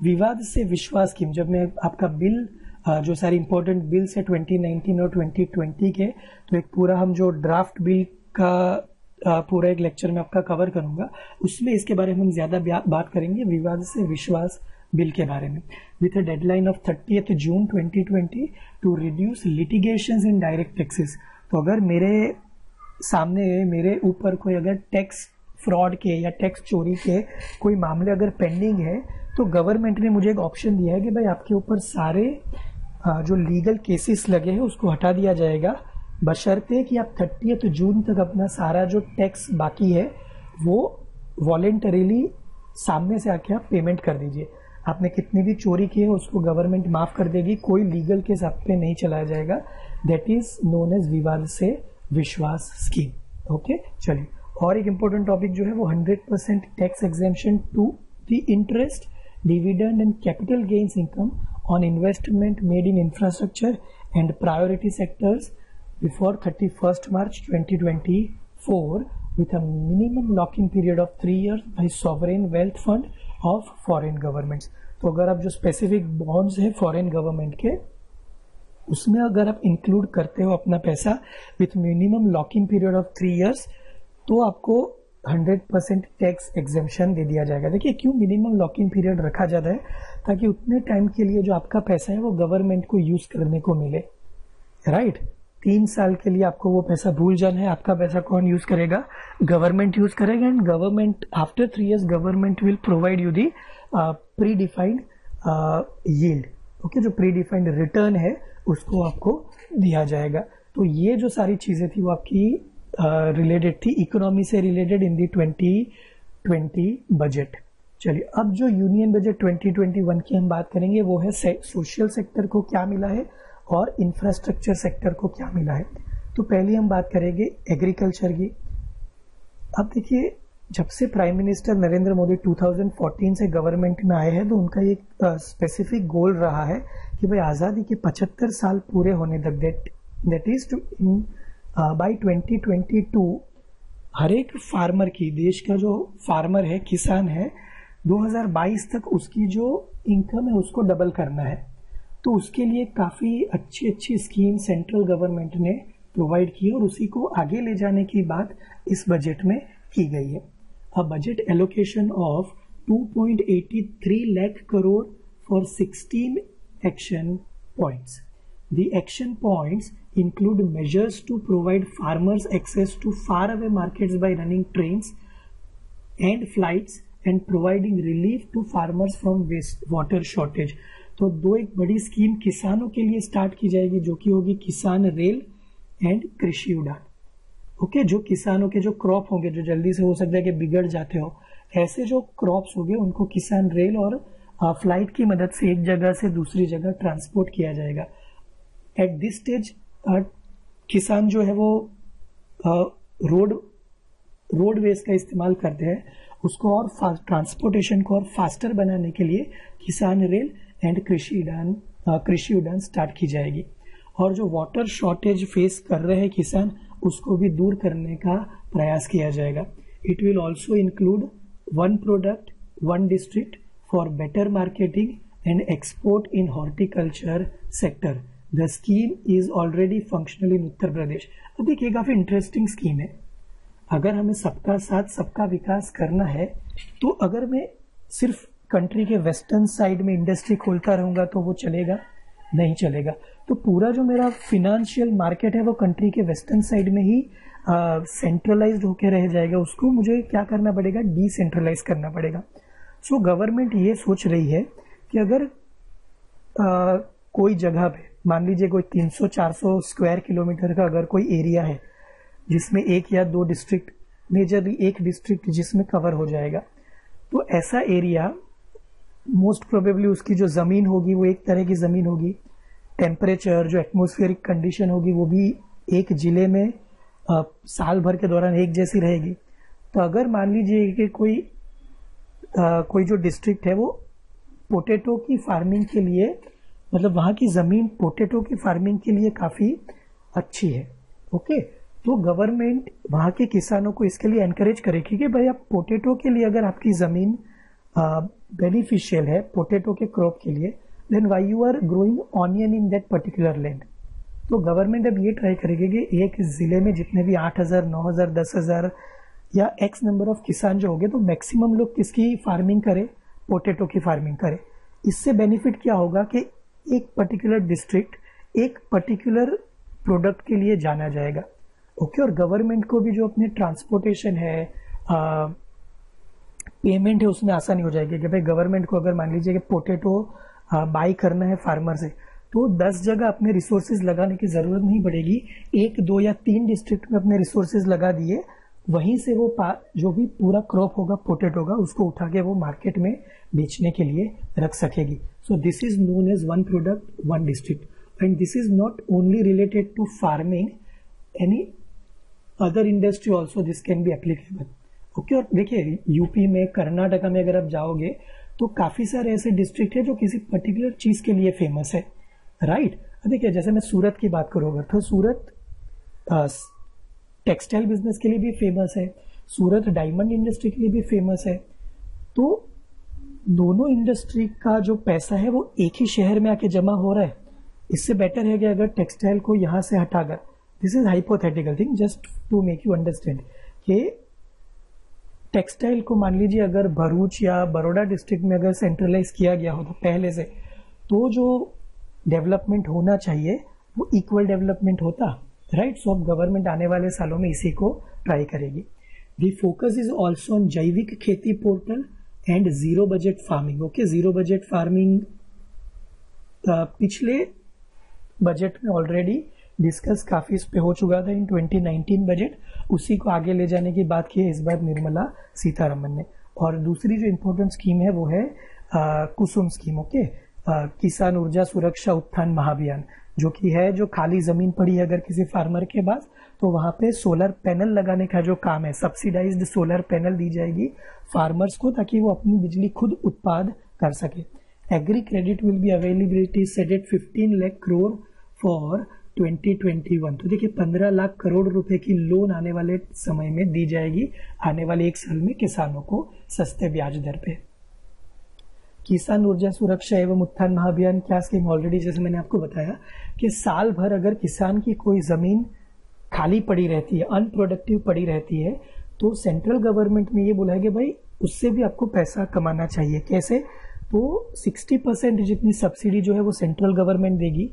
विवाद से विश्वास scheme, जब मैं आपका bill जो सारे important bills है twenty nineteen और ट्वेंटी ट्वेंटी के, तो एक पूरा हम जो ड्राफ्ट बिल का पूरा एक लेक्चर में आपका कवर करूंगा, उसमें इसके बारे में हम ज्यादा बात करेंगे विवाद से विश्वास बिल के बारे में। With a deadline of thirtieth June twenty twenty to reduce litigations in direct taxes. तो अगर मेरे सामने मेरे ऊपर कोई अगर टैक्स फ्रॉड के या टैक्स चोरी के कोई मामले अगर पेंडिंग है, तो गवर्नमेंट ने मुझे एक ऑप्शन दिया है कि भाई आपके ऊपर सारे जो लीगल केसेस लगे हैं उसको हटा दिया जाएगा, बशर्ते कि आप थर्टिएथ जून तक अपना सारा जो टैक्स बाकी है वो वॉलेंटरीली सामने से आके आप पेमेंट कर दीजिए। आपने कितनी भी चोरी की है उसको गवर्नमेंट माफ़ कर देगी, कोई लीगल केस आप पे नहीं चलाया जाएगा। दैट इज नोन एज विवाद से विश्वास स्कीम। ओके चलिए, और एक इम्पोर्टेंट टॉपिक जो है वो hundred percent tax exemption to the interest dividend and capital gains income on investment made in infrastructure and priority sectors before thirty-first March twenty twenty-four with a minimum lock-in period of three years by sovereign wealth fund of foreign governments. तो अगर आप जो specific bonds है foreign government के, उसमें अगर आप include करते हो अपना पैसा with minimum lock-in period of three years, तो आपको हंड्रेड परसेंट टैक्स एग्जेम्पशन दे दिया जाएगा। देखिए क्यों मिनिमम लॉकिंग पीरियड रखा जाता है, ताकि उतने टाइम के लिए जो आपका पैसा है वो गवर्नमेंट को यूज करने को मिले, राइट right? तीन साल के लिए आपको वो पैसा भूल जाना है। आपका पैसा कौन यूज करेगा? गवर्नमेंट यूज करेगा। And government after three years government will provide you the pre defined yield. Okay, जो प्री डिफाइंड रिटर्न है उसको आपको दिया जाएगा। तो ये जो सारी चीजें थी वो आपकी रिलेटेड uh, थी इकोनॉमी से related in the twenty twenty budget. चलिए, अब जो union budget twenty twenty one की हम बात करेंगे वो है से, सोशल सेक्टर को क्या मिला है और इंफ्रास्ट्रक्चर सेक्टर को क्या मिला है। तो पहले हम बात करेंगे एग्रीकल्चर की। अब देखिए, जब से prime minister Narendra Modi two thousand fourteen से गवर्नमेंट में आए हैं, तो उनका एक स्पेसिफिक गोल रहा है कि भाई आज़ादी के पचहत्तर साल पूरे होने तक, that that is to by twenty twenty two हर एक फार्मर की, देश का जो फार्मर है, किसान है, दो हज़ार बाईस तक उसकी जो इनकम है उसको डबल करना है। तो उसके लिए काफ़ी अच्छी अच्छी स्कीम सेंट्रल गवर्नमेंट ने प्रोवाइड की और उसी को आगे ले जाने की बात इस बजट में की गई है। अब budget allocation of two point eight three lakh crore for sixteen action points. The action points include measures to provide farmers access to far away markets by running trains and flights and providing relief to farmers from waste water shortage. तो दो एक बड़ी scheme किसानों के लिए start की जाएगी, जो कि होगी किसान रेल एंड कृषि उड़ान। ओके, जो किसानों के जो क्रॉप होंगे जो जल्दी से हो सकता है कि बिगड़ जाते हो, ऐसे जो क्रॉप्स होंगे उनको किसान रेल और फ्लाइट की मदद से एक जगह से दूसरी जगह ट्रांसपोर्ट किया जाएगा। एट दिस स्टेज किसान जो है वो रोड रोडवेज का इस्तेमाल करते हैं, उसको और ट्रांसपोर्टेशन को और फास्टर बनाने के लिए किसान रेल एंड कृषि उड़ान कृषि उड़ान स्टार्ट की जाएगी। और जो वाटर शॉर्टेज फेस कर रहे हैं किसान, उसको भी दूर करने का प्रयास किया जाएगा। It will also include one product one district for better marketing and export in horticulture sector. The scheme is already functional in Uttar Pradesh. अब देखिए काफी इंटरेस्टिंग स्कीम है। अगर हमें सबका साथ सबका विकास करना है तो अगर मैं सिर्फ कंट्री के वेस्टर्न साइड में इंडस्ट्री खोलता रहूंगा तो वो चलेगा नहीं चलेगा। तो पूरा जो मेरा फिनेंशियल मार्केट है वो कंट्री के वेस्टर्न साइड में ही सेंट्रलाइज्ड uh, होकर रह जाएगा। उसको मुझे क्या करना पड़ेगा, डिसेंट्रलाइज करना पड़ेगा। सो so, गवर्नमेंट ये सोच रही है कि अगर uh, कोई जगह पे मान लीजिए कोई तीन सौ चार सौ स्क्वायर किलोमीटर का अगर कोई एरिया है जिसमें एक या दो डिस्ट्रिक्ट, मेजरली एक डिस्ट्रिक्ट जिसमें कवर हो जाएगा, तो ऐसा एरिया मोस्ट प्रोबेबली उसकी जो ज़मीन होगी वो एक तरह की ज़मीन होगी, टेम्परेचर जो एटमॉस्फेरिक कंडीशन होगी वो भी एक जिले में आ, साल भर के दौरान एक जैसी रहेगी। तो अगर मान लीजिए कि कोई आ, कोई जो डिस्ट्रिक्ट है वो पोटैटो की फार्मिंग के लिए, मतलब वहाँ की ज़मीन पोटैटो की फार्मिंग के लिए काफ़ी अच्छी है, ओके, तो गवर्नमेंट वहाँ के किसानों को इसके लिए एनकरेज करेगी कि भाई आप पोटैटो के लिए अगर आपकी ज़मीन बेनिफिशियल है पोटैटो के क्रॉप के लिए, then why you are growing onion in that particular land. तो गवर्नमेंट अब ये ट्राई करेगी कि एक ज़िले में जितने भी आठ हज़ार, नौ हज़ार, दस हज़ार या एक्स नंबर ऑफ किसान जो हो गए, तो मैक्सिमम लोग किसकी फार्मिंग करें, पोटैटो की फार्मिंग करें। इससे बेनिफिट क्या होगा कि एक पर्टिकुलर डिस्ट्रिक्ट एक पर्टिकुलर प्रोडक्ट के लिए जाना जाएगा, ओके। और गवर्नमेंट को भी जो अपने ट्रांसपोर्टेशन है, आ, पेमेंट है, उसमें आसानी हो जाएगी कि भाई गवर्नमेंट को अगर मान लीजिए कि पोटैटो बाई करना है फार्मर से, तो दस जगह अपने रिसोर्सेज लगाने की ज़रूरत नहीं पड़ेगी, एक दो या तीन डिस्ट्रिक्ट में अपने रिसोर्सेज लगा दिए, वहीं से वो जो भी पूरा क्रॉप होगा पोटैटो का उसको उठा के वो मार्केट में बेचने के लिए रख सकेगी। So this is known as one product one district and this is not only related to farming, any other industry also this can be applicable, okay. और देखिए यूपी में, कर्नाटका में अगर आप जाओगे तो काफ़ी सारे ऐसे डिस्ट्रिक्ट है जो किसी पर्टिकुलर चीज़ के लिए फेमस है, राइट right? अब देखिए जैसे मैं सूरत की बात करूँगा तो सूरत आ, टेक्सटाइल बिजनेस के लिए भी फेमस है, सूरत डायमंड इंडस्ट्री के लिए भी फेमस है। तो दोनों इंडस्ट्री का जो पैसा है वो एक ही शहर में आके जमा हो रहा है। इससे बेटर है कि अगर टेक्सटाइल को यहाँ से हटाकर, this is hypothetical thing just to make you understand, कि टेक्सटाइल को मान लीजिए अगर भरूच या बड़ौदा डिस्ट्रिक्ट में अगर सेंट्रलाइज किया गया हो तो पहले से, तो जो डेवलपमेंट होना चाहिए वो इक्वल डेवलपमेंट होता, राइट। सो अब गवर्नमेंट आने वाले सालों में इसी को ट्राई करेगी। The focus is also on जैविक खेती portal and zero budget farming, okay. Zero budget farming पिछले बजट में ऑलरेडी डिस्कस काफी इस पे हो चुका था इन ट्वेंटी नाइनटीन बजट, उसी को आगे ले जाने की बात की है इस बार निर्मला सीतारमन ने। और दूसरी जो इम्पोर्टेंट स्कीम है वो है आ, कुसुम स्कीम, ओके, आ, किसान ऊर्जा सुरक्षा उत्थान महाभियान, जो कि है जो खाली जमीन पड़ी है अगर किसी फार्मर के पास तो वहाँ पे सोलर पैनल लगाने का जो काम है, सब्सिडाइज्ड सोलर पैनल दी जाएगी फार्मर्स को ताकि वो अपनी बिजली खुद उत्पाद कर सके। Agri credit will be availability set at पंद्रह lakh crore for twenty twenty one. तो देखिए पंद्रह लाख करोड़ रुपए की लोन आने वाले समय में दी जाएगी, आने वाले एक साल में किसानों को सस्ते ब्याज दर पे। किसान ऊर्जा सुरक्षा एवं उत्थान महाभियान क्या स्कीम, ऑलरेडी जैसे मैंने आपको बताया कि साल भर अगर किसान की कोई ज़मीन खाली पड़ी रहती है, अनप्रोडक्टिव पड़ी रहती है, तो सेंट्रल गवर्नमेंट ने ये बोला है कि भाई उससे भी आपको पैसा कमाना चाहिए। कैसे? तो साठ परसेंट जितनी सब्सिडी जो है वो सेंट्रल गवर्नमेंट देगी,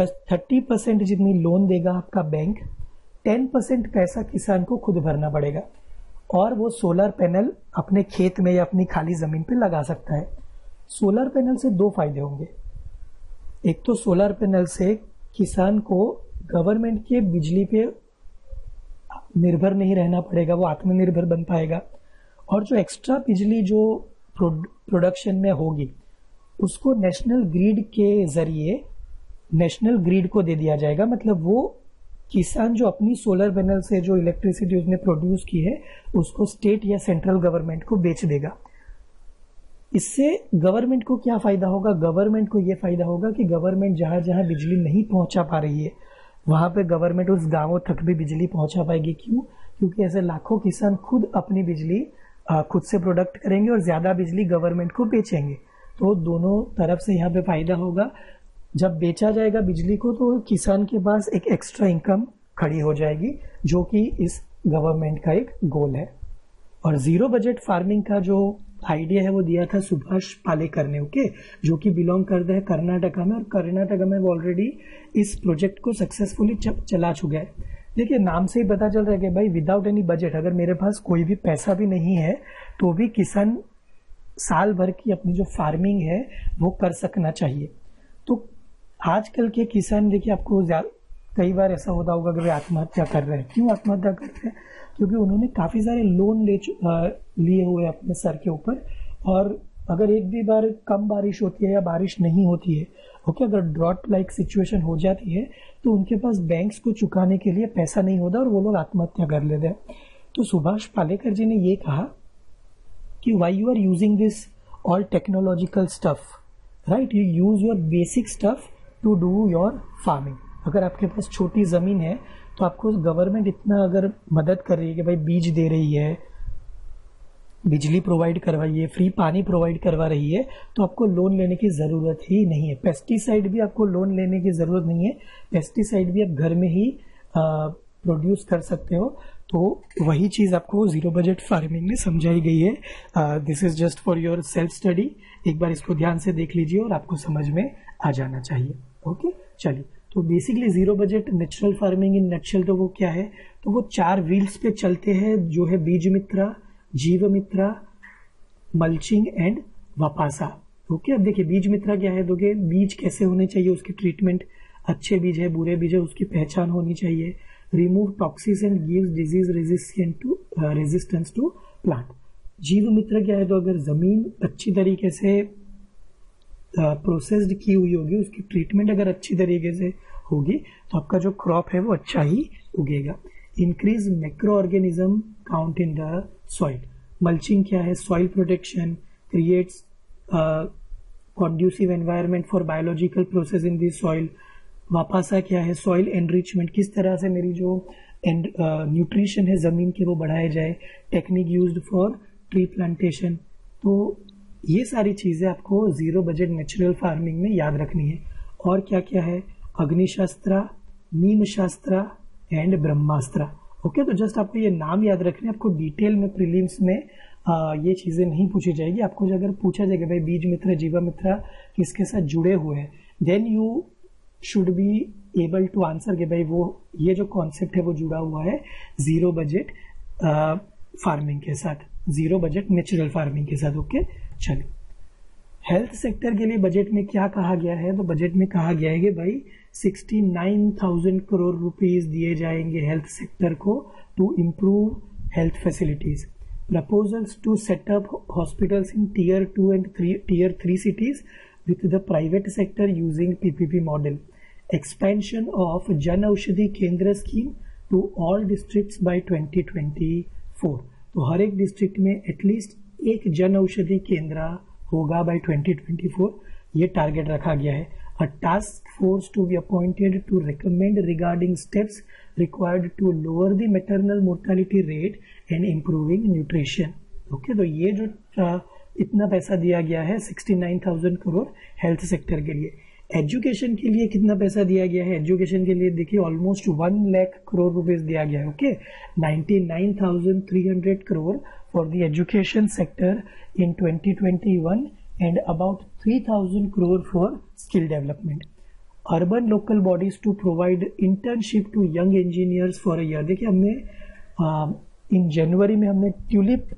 तीस परसेंट जितनी लोन देगा आपका बैंक, दस परसेंट पैसा किसान को खुद भरना पड़ेगा और वो सोलर पैनल अपने खेत में या अपनी खाली ज़मीन पर लगा सकता है। सोलर पैनल से दो फायदे होंगे, एक तो सोलर पैनल से किसान को गवर्नमेंट के बिजली पे निर्भर नहीं रहना पड़ेगा, वो आत्मनिर्भर बन पाएगा, और जो एक्स्ट्रा बिजली जो प्रोडक्शन में होगी उसको नेशनल ग्रिड के जरिए नेशनल ग्रिड को दे दिया जाएगा, मतलब वो किसान जो अपनी सोलर पैनल से जो इलेक्ट्रिसिटी उसने प्रोड्यूस की है उसको स्टेट या सेंट्रल गवर्नमेंट को बेच देगा। इससे गवर्नमेंट को क्या फायदा होगा? गवर्नमेंट को ये फायदा होगा कि गवर्नमेंट जहां जहां बिजली नहीं पहुंचा पा रही है वहां पे गवर्नमेंट उस गांवों तक भी बिजली पहुंचा पाएगी। क्यों? क्योंकि ऐसे लाखों किसान खुद अपनी बिजली खुद से प्रोडक्ट करेंगे और ज्यादा बिजली गवर्नमेंट को बेचेंगे। तो दोनों तरफ से यहाँ पे फायदा होगा। जब बेचा जाएगा बिजली को तो किसान के पास एक एक्स्ट्रा इनकम खड़ी हो जाएगी, जो कि इस गवर्नमेंट का एक गोल है। और जीरो बजट फार्मिंग का जो आइडिया है वो दिया था सुभाष पालेकर ने, ओके, जो कि बिलोंग करता है कर्नाटका में, और कर्नाटका में ऑलरेडी इस प्रोजेक्ट को सक्सेसफुली चला चुका है। देखिए नाम से ही पता चल रहा है कि भाई विदाउट एनी बजट, अगर मेरे पास कोई भी पैसा भी नहीं है तो भी किसान साल भर की अपनी जो फार्मिंग है वो कर सकना चाहिए। तो आजकल के किसान, देखिए आपको कई बार ऐसा होता होगा कि वे आत्महत्या कर रहे हैं। क्यों आत्महत्या कर रहे हैं? क्योंकि उन्होंने काफी सारे लोन ले लिए हुए अपने सर के ऊपर, और अगर एक भी बार कम बारिश होती है या बारिश नहीं होती है, ओके, अगर ड्रॉट लाइक सिचुएशन हो जाती है तो उनके पास बैंक्स को चुकाने के लिए पैसा नहीं होता और वो लोग आत्महत्या कर लेते हैं। तो सुभाष पालेकर जी ने ये कहा कि why you are using this all technological stuff, right, you use your basic stuff to do your farming. अगर आपके पास छोटी ज़मीन है तो आपको गवर्नमेंट इतना अगर मदद कर रही है कि भाई बीज दे रही है, बिजली प्रोवाइड करवाइए, फ्री पानी प्रोवाइड करवा रही है, तो आपको लोन लेने की ज़रूरत ही नहीं है। पेस्टिसाइड भी आपको लोन लेने की ज़रूरत नहीं है, पेस्टिसाइड भी आप घर में ही प्रोड्यूस कर सकते हो। तो वही चीज़ आपको ज़ीरो बजट फार्मिंग में समझाई गई है। This is just for your self study. एक बार इसको ध्यान से देख लीजिए और आपको समझ में आ जाना चाहिए। ओके, चलिए, तो basically zero budget natural farming in nutshell तो वो क्या है? तो वो चार व्हील्स पे चलते हैं, जो है बीज मित्रा, जीव मित्रा, मल्चिंग एंड वपासा। ओके, अब देखिए बीज मित्रा क्या है? तो कि बीज कैसे होने चाहिए, उसकी ट्रीटमेंट, अच्छे बीज है बुरे बीज है उसकी पहचान होनी चाहिए, remove toxins and gives disease resistant to resistance to plant. जीव मित्र क्या है? तो अगर जमीन अच्छी तरीके से प्रोसेस्ड uh, की हुई होगी, उसकी ट्रीटमेंट अगर अच्छी तरीके से होगी तो आपका जो क्रॉप है वो अच्छा ही उगेगा। Increase macro organism count in the soil. Mulching क्या है? Soil protection, creates conducive environment for biological process in the soil. वापासा क्या है? सॉइल एनरिचमेंट, किस तरह से मेरी जो न्यूट्रिशन uh, है जमीन के वो बढ़ाया जाए। Technique use for tree plantation. तो ये सारी चीज़ें आपको जीरो बजट नेचुरल फार्मिंग में याद रखनी है। और क्या क्या है? अग्निशास्त्रा, नीमशास्त्रा एंड ब्रह्मास्त्रा। ओके, तो जस्ट आपको ये नाम याद रखने हैं। आपको डिटेल में प्रीलिम्स में आ, ये चीज़ें नहीं पूछी जाएगी। आपको जो अगर पूछा जाएगा भाई बीज मित्र जीवा मित्र किसके साथ जुड़े हुए हैं, then you should be able to answer कि भाई वो ये जो कॉन्सेप्ट है वो जुड़ा हुआ है जीरो बजट फार्मिंग के साथ, जीरो बजट नेचुरल फार्मिंग के साथ। ओके, चलिए, हेल्थ सेक्टर के लिए बजट में क्या कहा गया है? तो बजट में कहा गया है कि भाई उनहत्तर हज़ार करोड़ रुपीस दिए जाएंगे हेल्थ सेक्टर को to improve health facilities. Proposals to setup hospitals in tier two and tier three cities with the private sector using PPP model. Expansion of Jan Aushadhi Kendra scheme to all district by twenty twenty four. तो हर एक district में at least एक जन औषधि केंद्र होगा by twenty twenty four, ये target रखा गया है। A task force to be appointed to recommend regarding steps required to lower the maternal mortality rate and improving nutrition. Okay, तो ये जो इतना पैसा दिया गया है उनहत्तर हज़ार करोड़ हेल्थ सेक्टर के लिए। एजुकेशन के लिए कितना पैसा दिया गया है? एजुकेशन के लिए देखिए almost one lakh crore rupees दिया गया है। ओके, निन्यानवे हज़ार तीन सौ crore for the education sector in twenty twenty-one and about three thousand crore for skill development. Urban local bodies to provide internship to young engineers for a year. देखिए हमने uh, in January में हमने tulip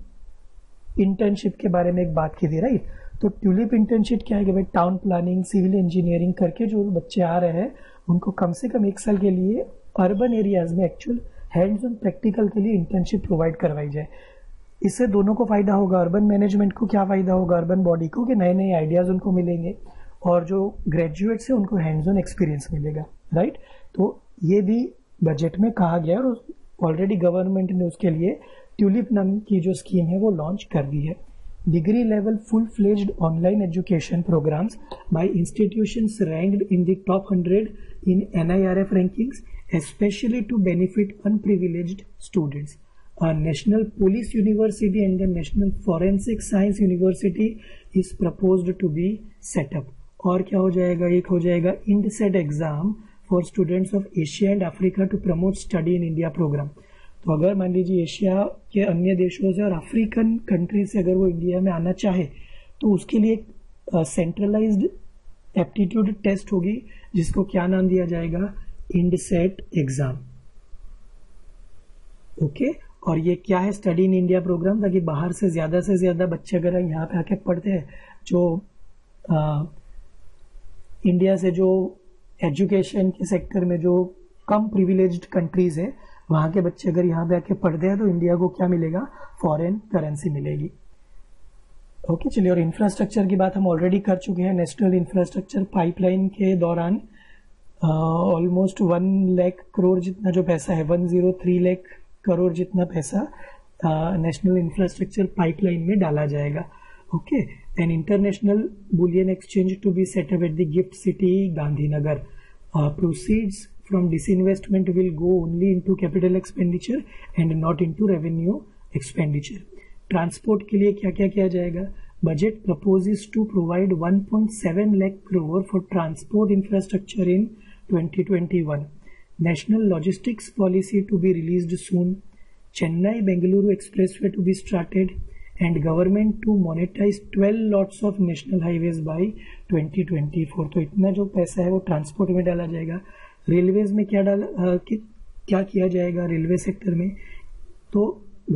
internship के बारे में एक बात की थी, राइट? तो tulip internship क्या है कि भाई टाउन प्लानिंग, सिविल इंजीनियरिंग करके जो बच्चे आ रहे हैं उनको कम से कम एक साल के लिए अर्बन एरियाज में एक्चुअल हैंड्स ऑन प्रैक्टिकल के लिए इंटर्नशिप प्रोवाइड करवाई जाए। इससे दोनों को फायदा होगा। अर्बन मैनेजमेंट को क्या फायदा होगा? अर्बन बॉडी को कि नए नए आइडियाज उनको मिलेंगे, और जो ग्रेजुएट्स हैं उनको हैंड्स ऑन एक्सपीरियंस मिलेगा, राइट? तो ये भी बजट में कहा गया है और ऑलरेडी गवर्नमेंट ने उसके लिए ट्यूलिप नाम की जो स्कीम है वो लॉन्च कर दी है. Degree level full fledged online education programmes by institutions ranked in the top hundred in N I R F rankings especially to benefit unprivileged students. A National Police University and the National Forensic Science University is proposed to be set up. और क्या हो जाएगा, एक हो जाएगा IndSAT exam for students of Asia and Africa to promote study in India program. तो अगर मान लीजिए एशिया के अन्य देशों से और अफ्रीकन कंट्री से अगर वो इंडिया में आना चाहे तो उसके लिए एक सेंट्रलाइज्ड एप्टीट्यूड टेस्ट होगी जिसको क्या नाम दिया जाएगा, इंडसेट एग्जाम. ओके, और ये क्या है, स्टडी इन इंडिया प्रोग्राम, ताकि बाहर से ज्यादा से ज्यादा बच्चे अगर यहाँ पे आके पढ़ते हैं जो आ, इंडिया से जो एजुकेशन के सेक्टर में जो कम प्रिविलेज्ड कंट्रीज है वहाँ के बच्चे अगर यहाँ पे आके पढ़ते हैं तो इंडिया को क्या मिलेगा, फॉरेन करेंसी मिलेगी. ओके okay, चलिए, और इंफ्रास्ट्रक्चर की बात हम ऑलरेडी कर चुके हैं. नेशनल इंफ्रास्ट्रक्चर पाइपलाइन के दौरान ऑलमोस्ट वन लाख करोड़ जितना जो पैसा है, one zero three lakh crore जितना पैसा नेशनल इंफ्रास्ट्रक्चर पाइपलाइन में डाला जाएगा. Okay, an international bullion exchange to be set up at the GIFT city Gandhinagar. Proceeds from this investment will go only into capital expenditure and not into revenue expenditure. Transport के लिए क्या क्या किया जाएगा, budget proposes to provide one point seven lakh crore for transport infrastructure in twenty twenty-one. National logistics policy to be released soon. Chennai Bengaluru expressway to be started, and government to monetize twelve lots of national highways by twenty twenty-four. तो इतना जो पैसा है वो transport में डाला जाएगा. Railways में क्या डाल आ, कि, क्या किया जाएगा रेलवे सेक्टर में, तो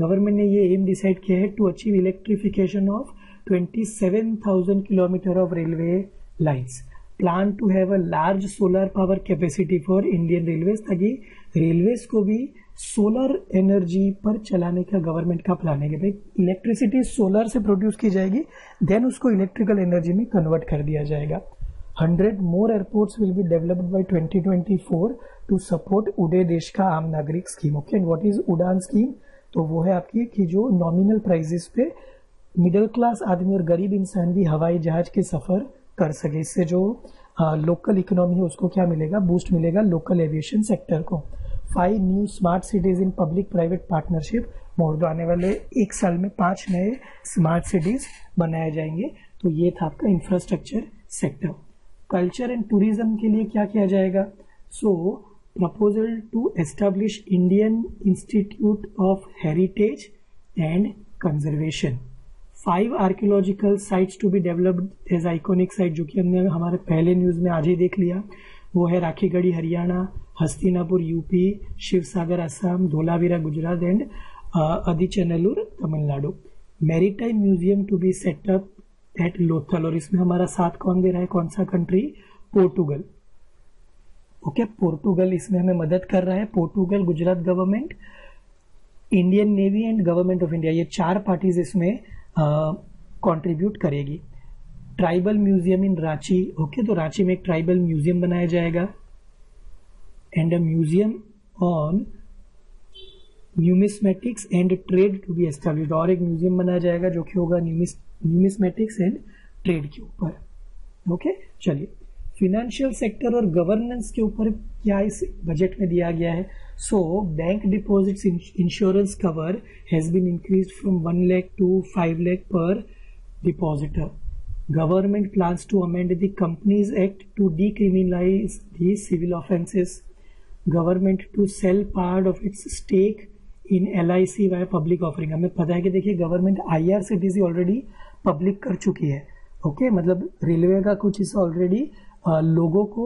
गवर्नमेंट ने ये एम डिसाइड किया है to achieve electrification of twenty-seven thousand kilometre of railway lines. Plan to have a large solar power capacity for Indian railways, ताकि रेलवेज को भी सोलर एनर्जी पर चलाने का गवर्नमेंट का प्लान है कि भाई इलेक्ट्रिसिटी सोलर से प्रोड्यूस की जाएगी, देन उसको इलेक्ट्रिकल एनर्जी में कन्वर्ट कर दिया जाएगा. Hundred more airports will be developed by twenty twenty-four to support उड़े देश का आम नागरिक scheme. Okay, and what is उड़ान स्कीम, तो वो है आपकी कि जो नॉमिनल प्राइजेस पे मिडिल क्लास आदमी और गरीब इंसान भी हवाई जहाज के सफर कर सके. इससे जो लोकल इकोनॉमी है उसको क्या मिलेगा, बूस्ट मिलेगा लोकल एविएशन सेक्टर को. Five new smart cities in public private partnership more, तो आने वाले एक साल में पांच नए स्मार्ट सिटीज बनाए जाएंगे. तो ये था आपका infrastructure sector. Culture and tourism के लिए क्या किया जाएगा, so proposal to establish Indian institute of heritage and conservation. Five archaeological sites to be developed as iconic site, जो कि हमने हमारे पहले न्यूज़ में आज ही देख लिया, वो है Rakhigarhi Haryana, Hastinapur UP, Sivasagar Assam, Dholavira Gujarat and Adichanallur Tamil Nadu. Maritime museum to be setup at Lothal, और इसमें हमारा साथ कौन दे रहा है, कौन सा कंट्री, पोर्टुगल. ओके, पोर्टुगल इसमें हमें मदद कर रहा है. Portugal, Gujarat government, Indian navy and government of India, ये चार पार्टीज इसमें कंट्रीब्यूट uh, करेगी. Tribal museum in Ranchi. Okay, तो रांची में एक ट्राइबल म्यूजियम बनाया जाएगा. And a museum on numismatics and trade to be established, और एक म्यूजियम बनाया जाएगा जो कि होगा न्यूमिस्मेटिक्स एंड ट्रेड के ऊपर. ओके, चलिए, फिनेंशियल सेक्टर और गवर्नेंस के ऊपर क्या इस बजट में दिया गया है, so bank deposits insurance cover has been increased from one lakh to five lakh per depositor. Government plans to amend the companies act to decriminalise the civil offences. Government to sell part of its stake in L I C via public offering. हमें पता है कि देखिए government I R C T C already public कर चुकी है. Okay okay? मतलब railway का कुछ हिस्सा ऑलरेडी लोगों को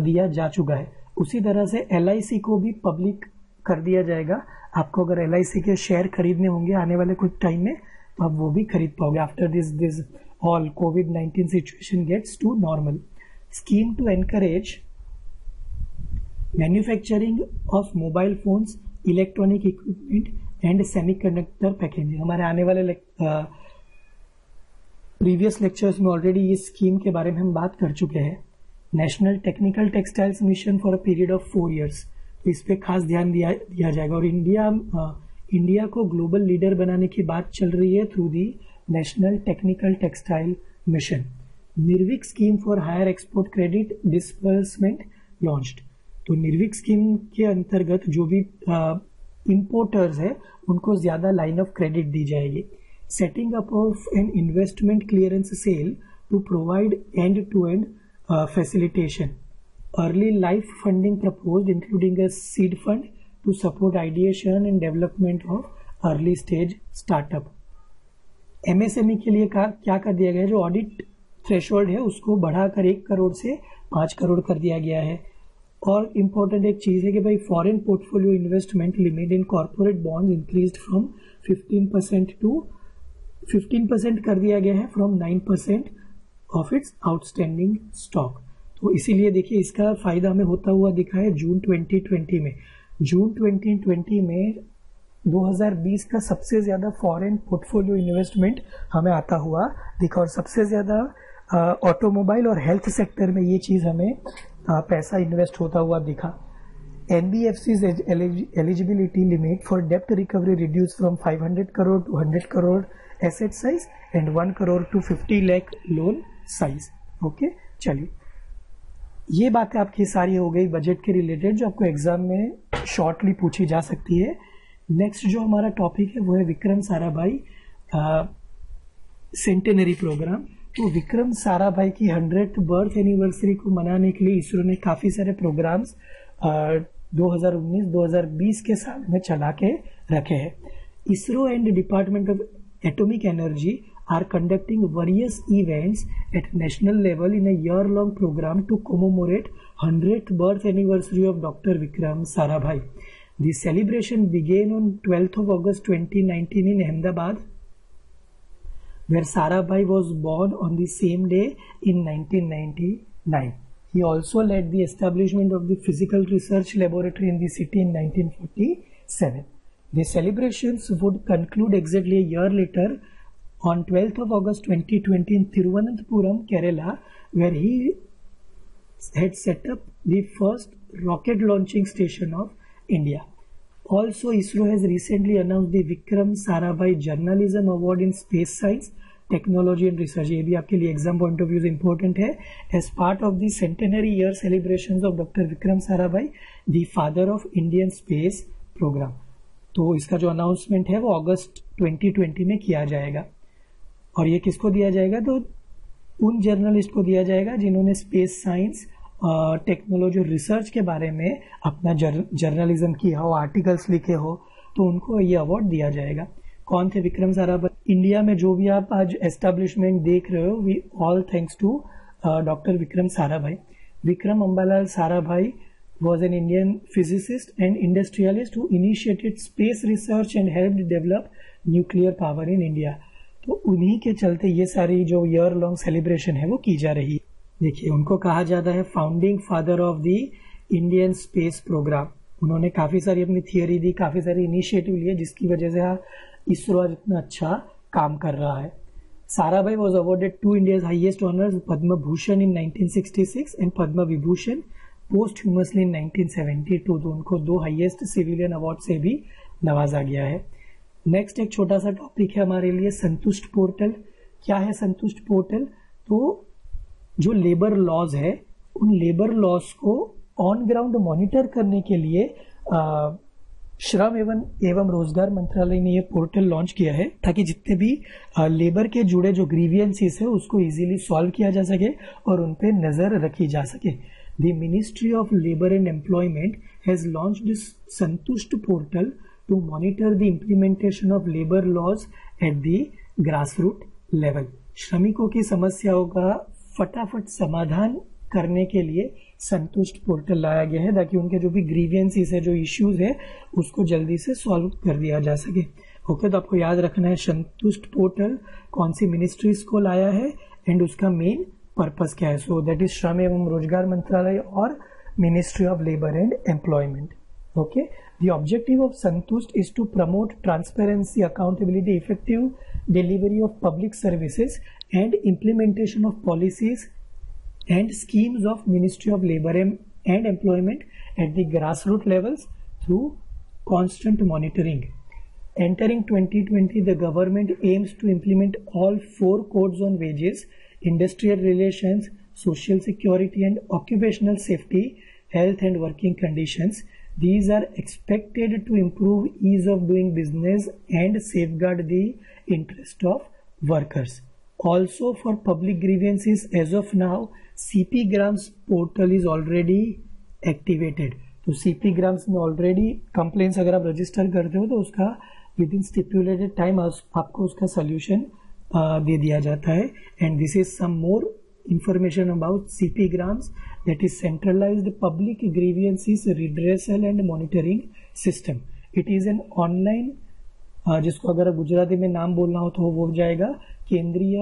दिया जा चुका है. उसी तरह से एल आई सी को भी पब्लिक कर दिया जाएगा. आपको अगर एल आई सी के शेयर खरीदने होंगे आने वाले कुछ टाइम में तो आप वो भी खरीद पाओगे after this this all covid nineteen situation gets to normal. Scheme to encourage manufacturing of mobile phones, electronic equipment and semiconductor packaging. हमारे आने वाले आ, प्रीवियस लेक्चर्स में ऑलरेडी इस स्कीम के बारे में हम बात कर चुके हैं. National technical textiles mission for a period of four years, इस पे खास ध्यान दिया दिया जाएगा। और इंडिया इंडिया को ग्लोबल लीडर बनाने की बात चल रही है through the national technical textile mission. Nirvik scheme for higher export credit disbursement launched. तो निर्विक स्कीम के अंतर्गत जो भी इम्पोर्टर्स है उनको ज्यादा लाइन ऑफ क्रेडिट दी जाएगी। Setting up of an investment clearance cell to provide end to end facilitation. Early life funding proposed including a seed fund to support ideation and development of early stage startup. MSME के लिए क्या कर दिया गया है, जो audit threshold है उसको बढ़ाकर एक करोड़ से पाँच करोड़ कर दिया गया है। और इम्पोर्टेंट एक चीज़ है कि भाई foreign portfolio investment limit in corporate bond increase from fifteen percent to fifteen percent कर दिया गया है from nine percent of its outstanding stock. तो इसीलिए देखिए इसका फायदा हमें होता हुआ दिखा है जून ट्वेंटी ट्वेंटी में। जून ट्वेंटी ट्वेंटी में दो हज़ार बीस का सबसे ज़्यादा फॉरेन पोर्टफोलियो इन्वेस्टमेंट हमें आता हुआ दिखा। और सबसे ज़्यादा ऑटोमोबाइल और हेल्थ सेक्टर में ये चीज़ हमें आ, पैसा इन्वेस्ट होता हुआ दिखा। N B F Cs eligibility limit for डेप्ट recovery reduce from five hundred crore to hundred crore asset size and one crore to fifty lakh loan size. Okay चलिए, ये बातें आपकी सारी हो गई बजट के रिलेटेड जो आपको एग्जाम में शॉर्टली पूछी जा सकती है। नेक्स्ट जो हमारा टॉपिक है वो है विक्रम साराभाई सेंटेनरी प्रोग्राम। तो विक्रम साराभाई की हंड्रेड बर्थ एनिवर्सरी को मनाने के लिए इसरो ने काफ़ी सारे प्रोग्राम्स दो हज़ार उन्नीस दो हज़ार बीस के साल में चला के रखे हैं। ISRO and department of atomic energy are conducting various events at national level in a year-long program to commemorate hundredth birth anniversary of Doctor Vikram Sarabhai. The celebration began on twelfth of August twenty nineteen in Ahmedabad, where Sarabhai was born on the same day in nineteen ninety-nine. He also led the establishment of the Physical Research Laboratory in the city in nineteen forty-seven. The celebrations would conclude exactly a year later on twelfth of August twenty twenty in Thiruvananthapuram, Kerala, where he had set up the first rocket launching station of India. Also, ISRO has recently announced the Vikram Sarabhai Journalism Award in Space Science, Technology and Research. ये भी आपके लिए exam point of view से important है. As part of the centenary year celebrations of Doctor Vikram Sarabhai, the father of Indian space program. तो इसका जो announcement है वो अगस्त twenty twenty में किया जाएगा। और ये किसको दिया जाएगा, तो उन जर्नलिस्ट को दिया जाएगा जिन्होंने स्पेस साइंस टेक्नोलॉजी रिसर्च के बारे में अपना जर, जर्नलिज्म किया हो, आर्टिकल्स लिखे हो, तो उनको ये अवार्ड दिया जाएगा। कौन थे विक्रम साराभाई। इंडिया में जो भी आप आज एस्टेब्लिशमेंट देख रहे हो, we all thanks to doctor Vikram Sarabhai. Vikram Ambalal Sarabhai was an Indian physicist and industrialist who initiated space research and helped develop nuclear power in India. तो उन्हीं के चलते ये सारी जो ईयर लॉन्ग सेलिब्रेशन है वो की जा रही है। देखिए उनको कहा जाता है founding father of the Indian space programme. उन्होंने काफ़ी सारी अपनी थियोरी दी, काफ़ी सारे इनिशिएटिव लिए, जिसकी वजह से इसरो आज इतना अच्छा काम कर रहा है। Sarabhai was awarded to India's highest honours, Padma Bhushan in nineteen sixty six and Padma Vibhushan posthumously in nineteen seventy two. तो उनको दो हाईएस्ट सिविलियन अवार्ड से भी नवाजा गया है। नेक्स्ट एक छोटा सा टॉपिक है हमारे लिए संतुष्ट पोर्टल। क्या है संतुष्ट पोर्टल, तो जो लेबर लॉज है उन लेबर लॉज को ऑन ग्राउंड मॉनिटर करने के लिए आ, श्रम एवं एवं रोजगार मंत्रालय ने ये पोर्टल लॉन्च किया है, ताकि जितने भी आ, लेबर के जुड़े जो ग्रीवियंसेस है उसको इजीली सॉल्व किया जा सके और उन पे नजर रखी जा सके। The Ministry of Labour and Employment has launched this Santusht portal to monitor the implementation of labour laws at the grassroots level. श्रमिकों की समस्याओं का फटाफट समाधान करने के लिए संतुष्ट पोर्टल लाया गया है, ताकि उनके जो भी ग्रीवियंसेस है, जो इश्यूज है, उसको जल्दी से सॉल्व कर दिया जा सके। ओके okay, तो आपको याद रखना है संतुष्ट पोर्टल कौन सी मिनिस्ट्रीज को लाया है एंड उसका मेन पर्पस क्या है। सो दैट इज श्रम एवं रोजगार मंत्रालय और ministry of labour and employment. Okay, the objective of Santusht is to promote transparency, accountability, effective delivery of public services and implementation of policies and schemes of ministry of labour and employment at the grassroots levels through constant monitoring. Entering twenty twenty, the government aims to implement all four codes on wages, industrial relations, social security and occupational safety, health and working conditions. These are expected to improve ease of doing business and safeguard the interest of workers. Also, for public grievances, as of now, C P grams portal is already activated. तो C P grams में already complaints अगर आप register करते हो तो उसका with in stipulated time आपको उसका सोल्यूशन दे दिया जाता है. And this is some more information about C P grams, that is centralized public grievances redressal and monitoring system. It is an online, जिसको अगर गुजराती में नाम बोलना हो तो वो जाएगा केंद्रीय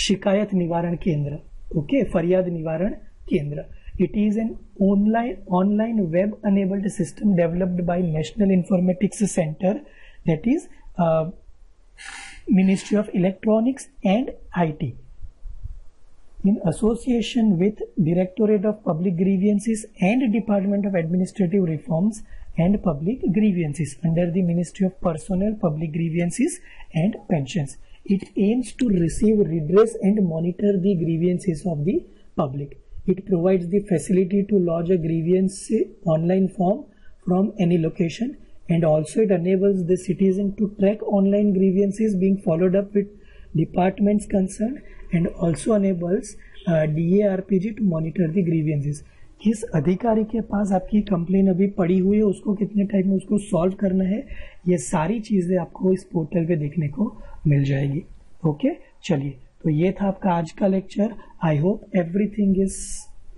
शिकायत निवारण केंद्र, ओके okay, फरियाद निवारण केंद्र. It is an online online web enabled system developed by national informatics centre, that is ministry of electronics and IT in association with directorate of public grievances and department of administrative reforms and public grievances under the ministry of personnel public grievances and pensions. It aims to receive, redress and monitor the grievances of the public. It provides the facility to lodge a grievance online form from any location, and also it enables the citizen to track online grievances being followed up with departments concerned, and also enables uh, D A R P G to monitor the grievances. किस अधिकारी के पास आपकी complain अभी पड़ी हुई है, उसको कितने टाइम में उसको सॉल्व करना है, ये सारी चीज़ें आपको इस पोर्टल पे देखने को मिल जाएगी. Okay okay? चलिए, तो ये था आपका आज का lecture. I hope everything is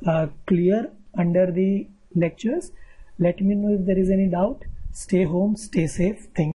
clear under the lectures. Let me know if there is any doubt. Stay home, stay safe. Thank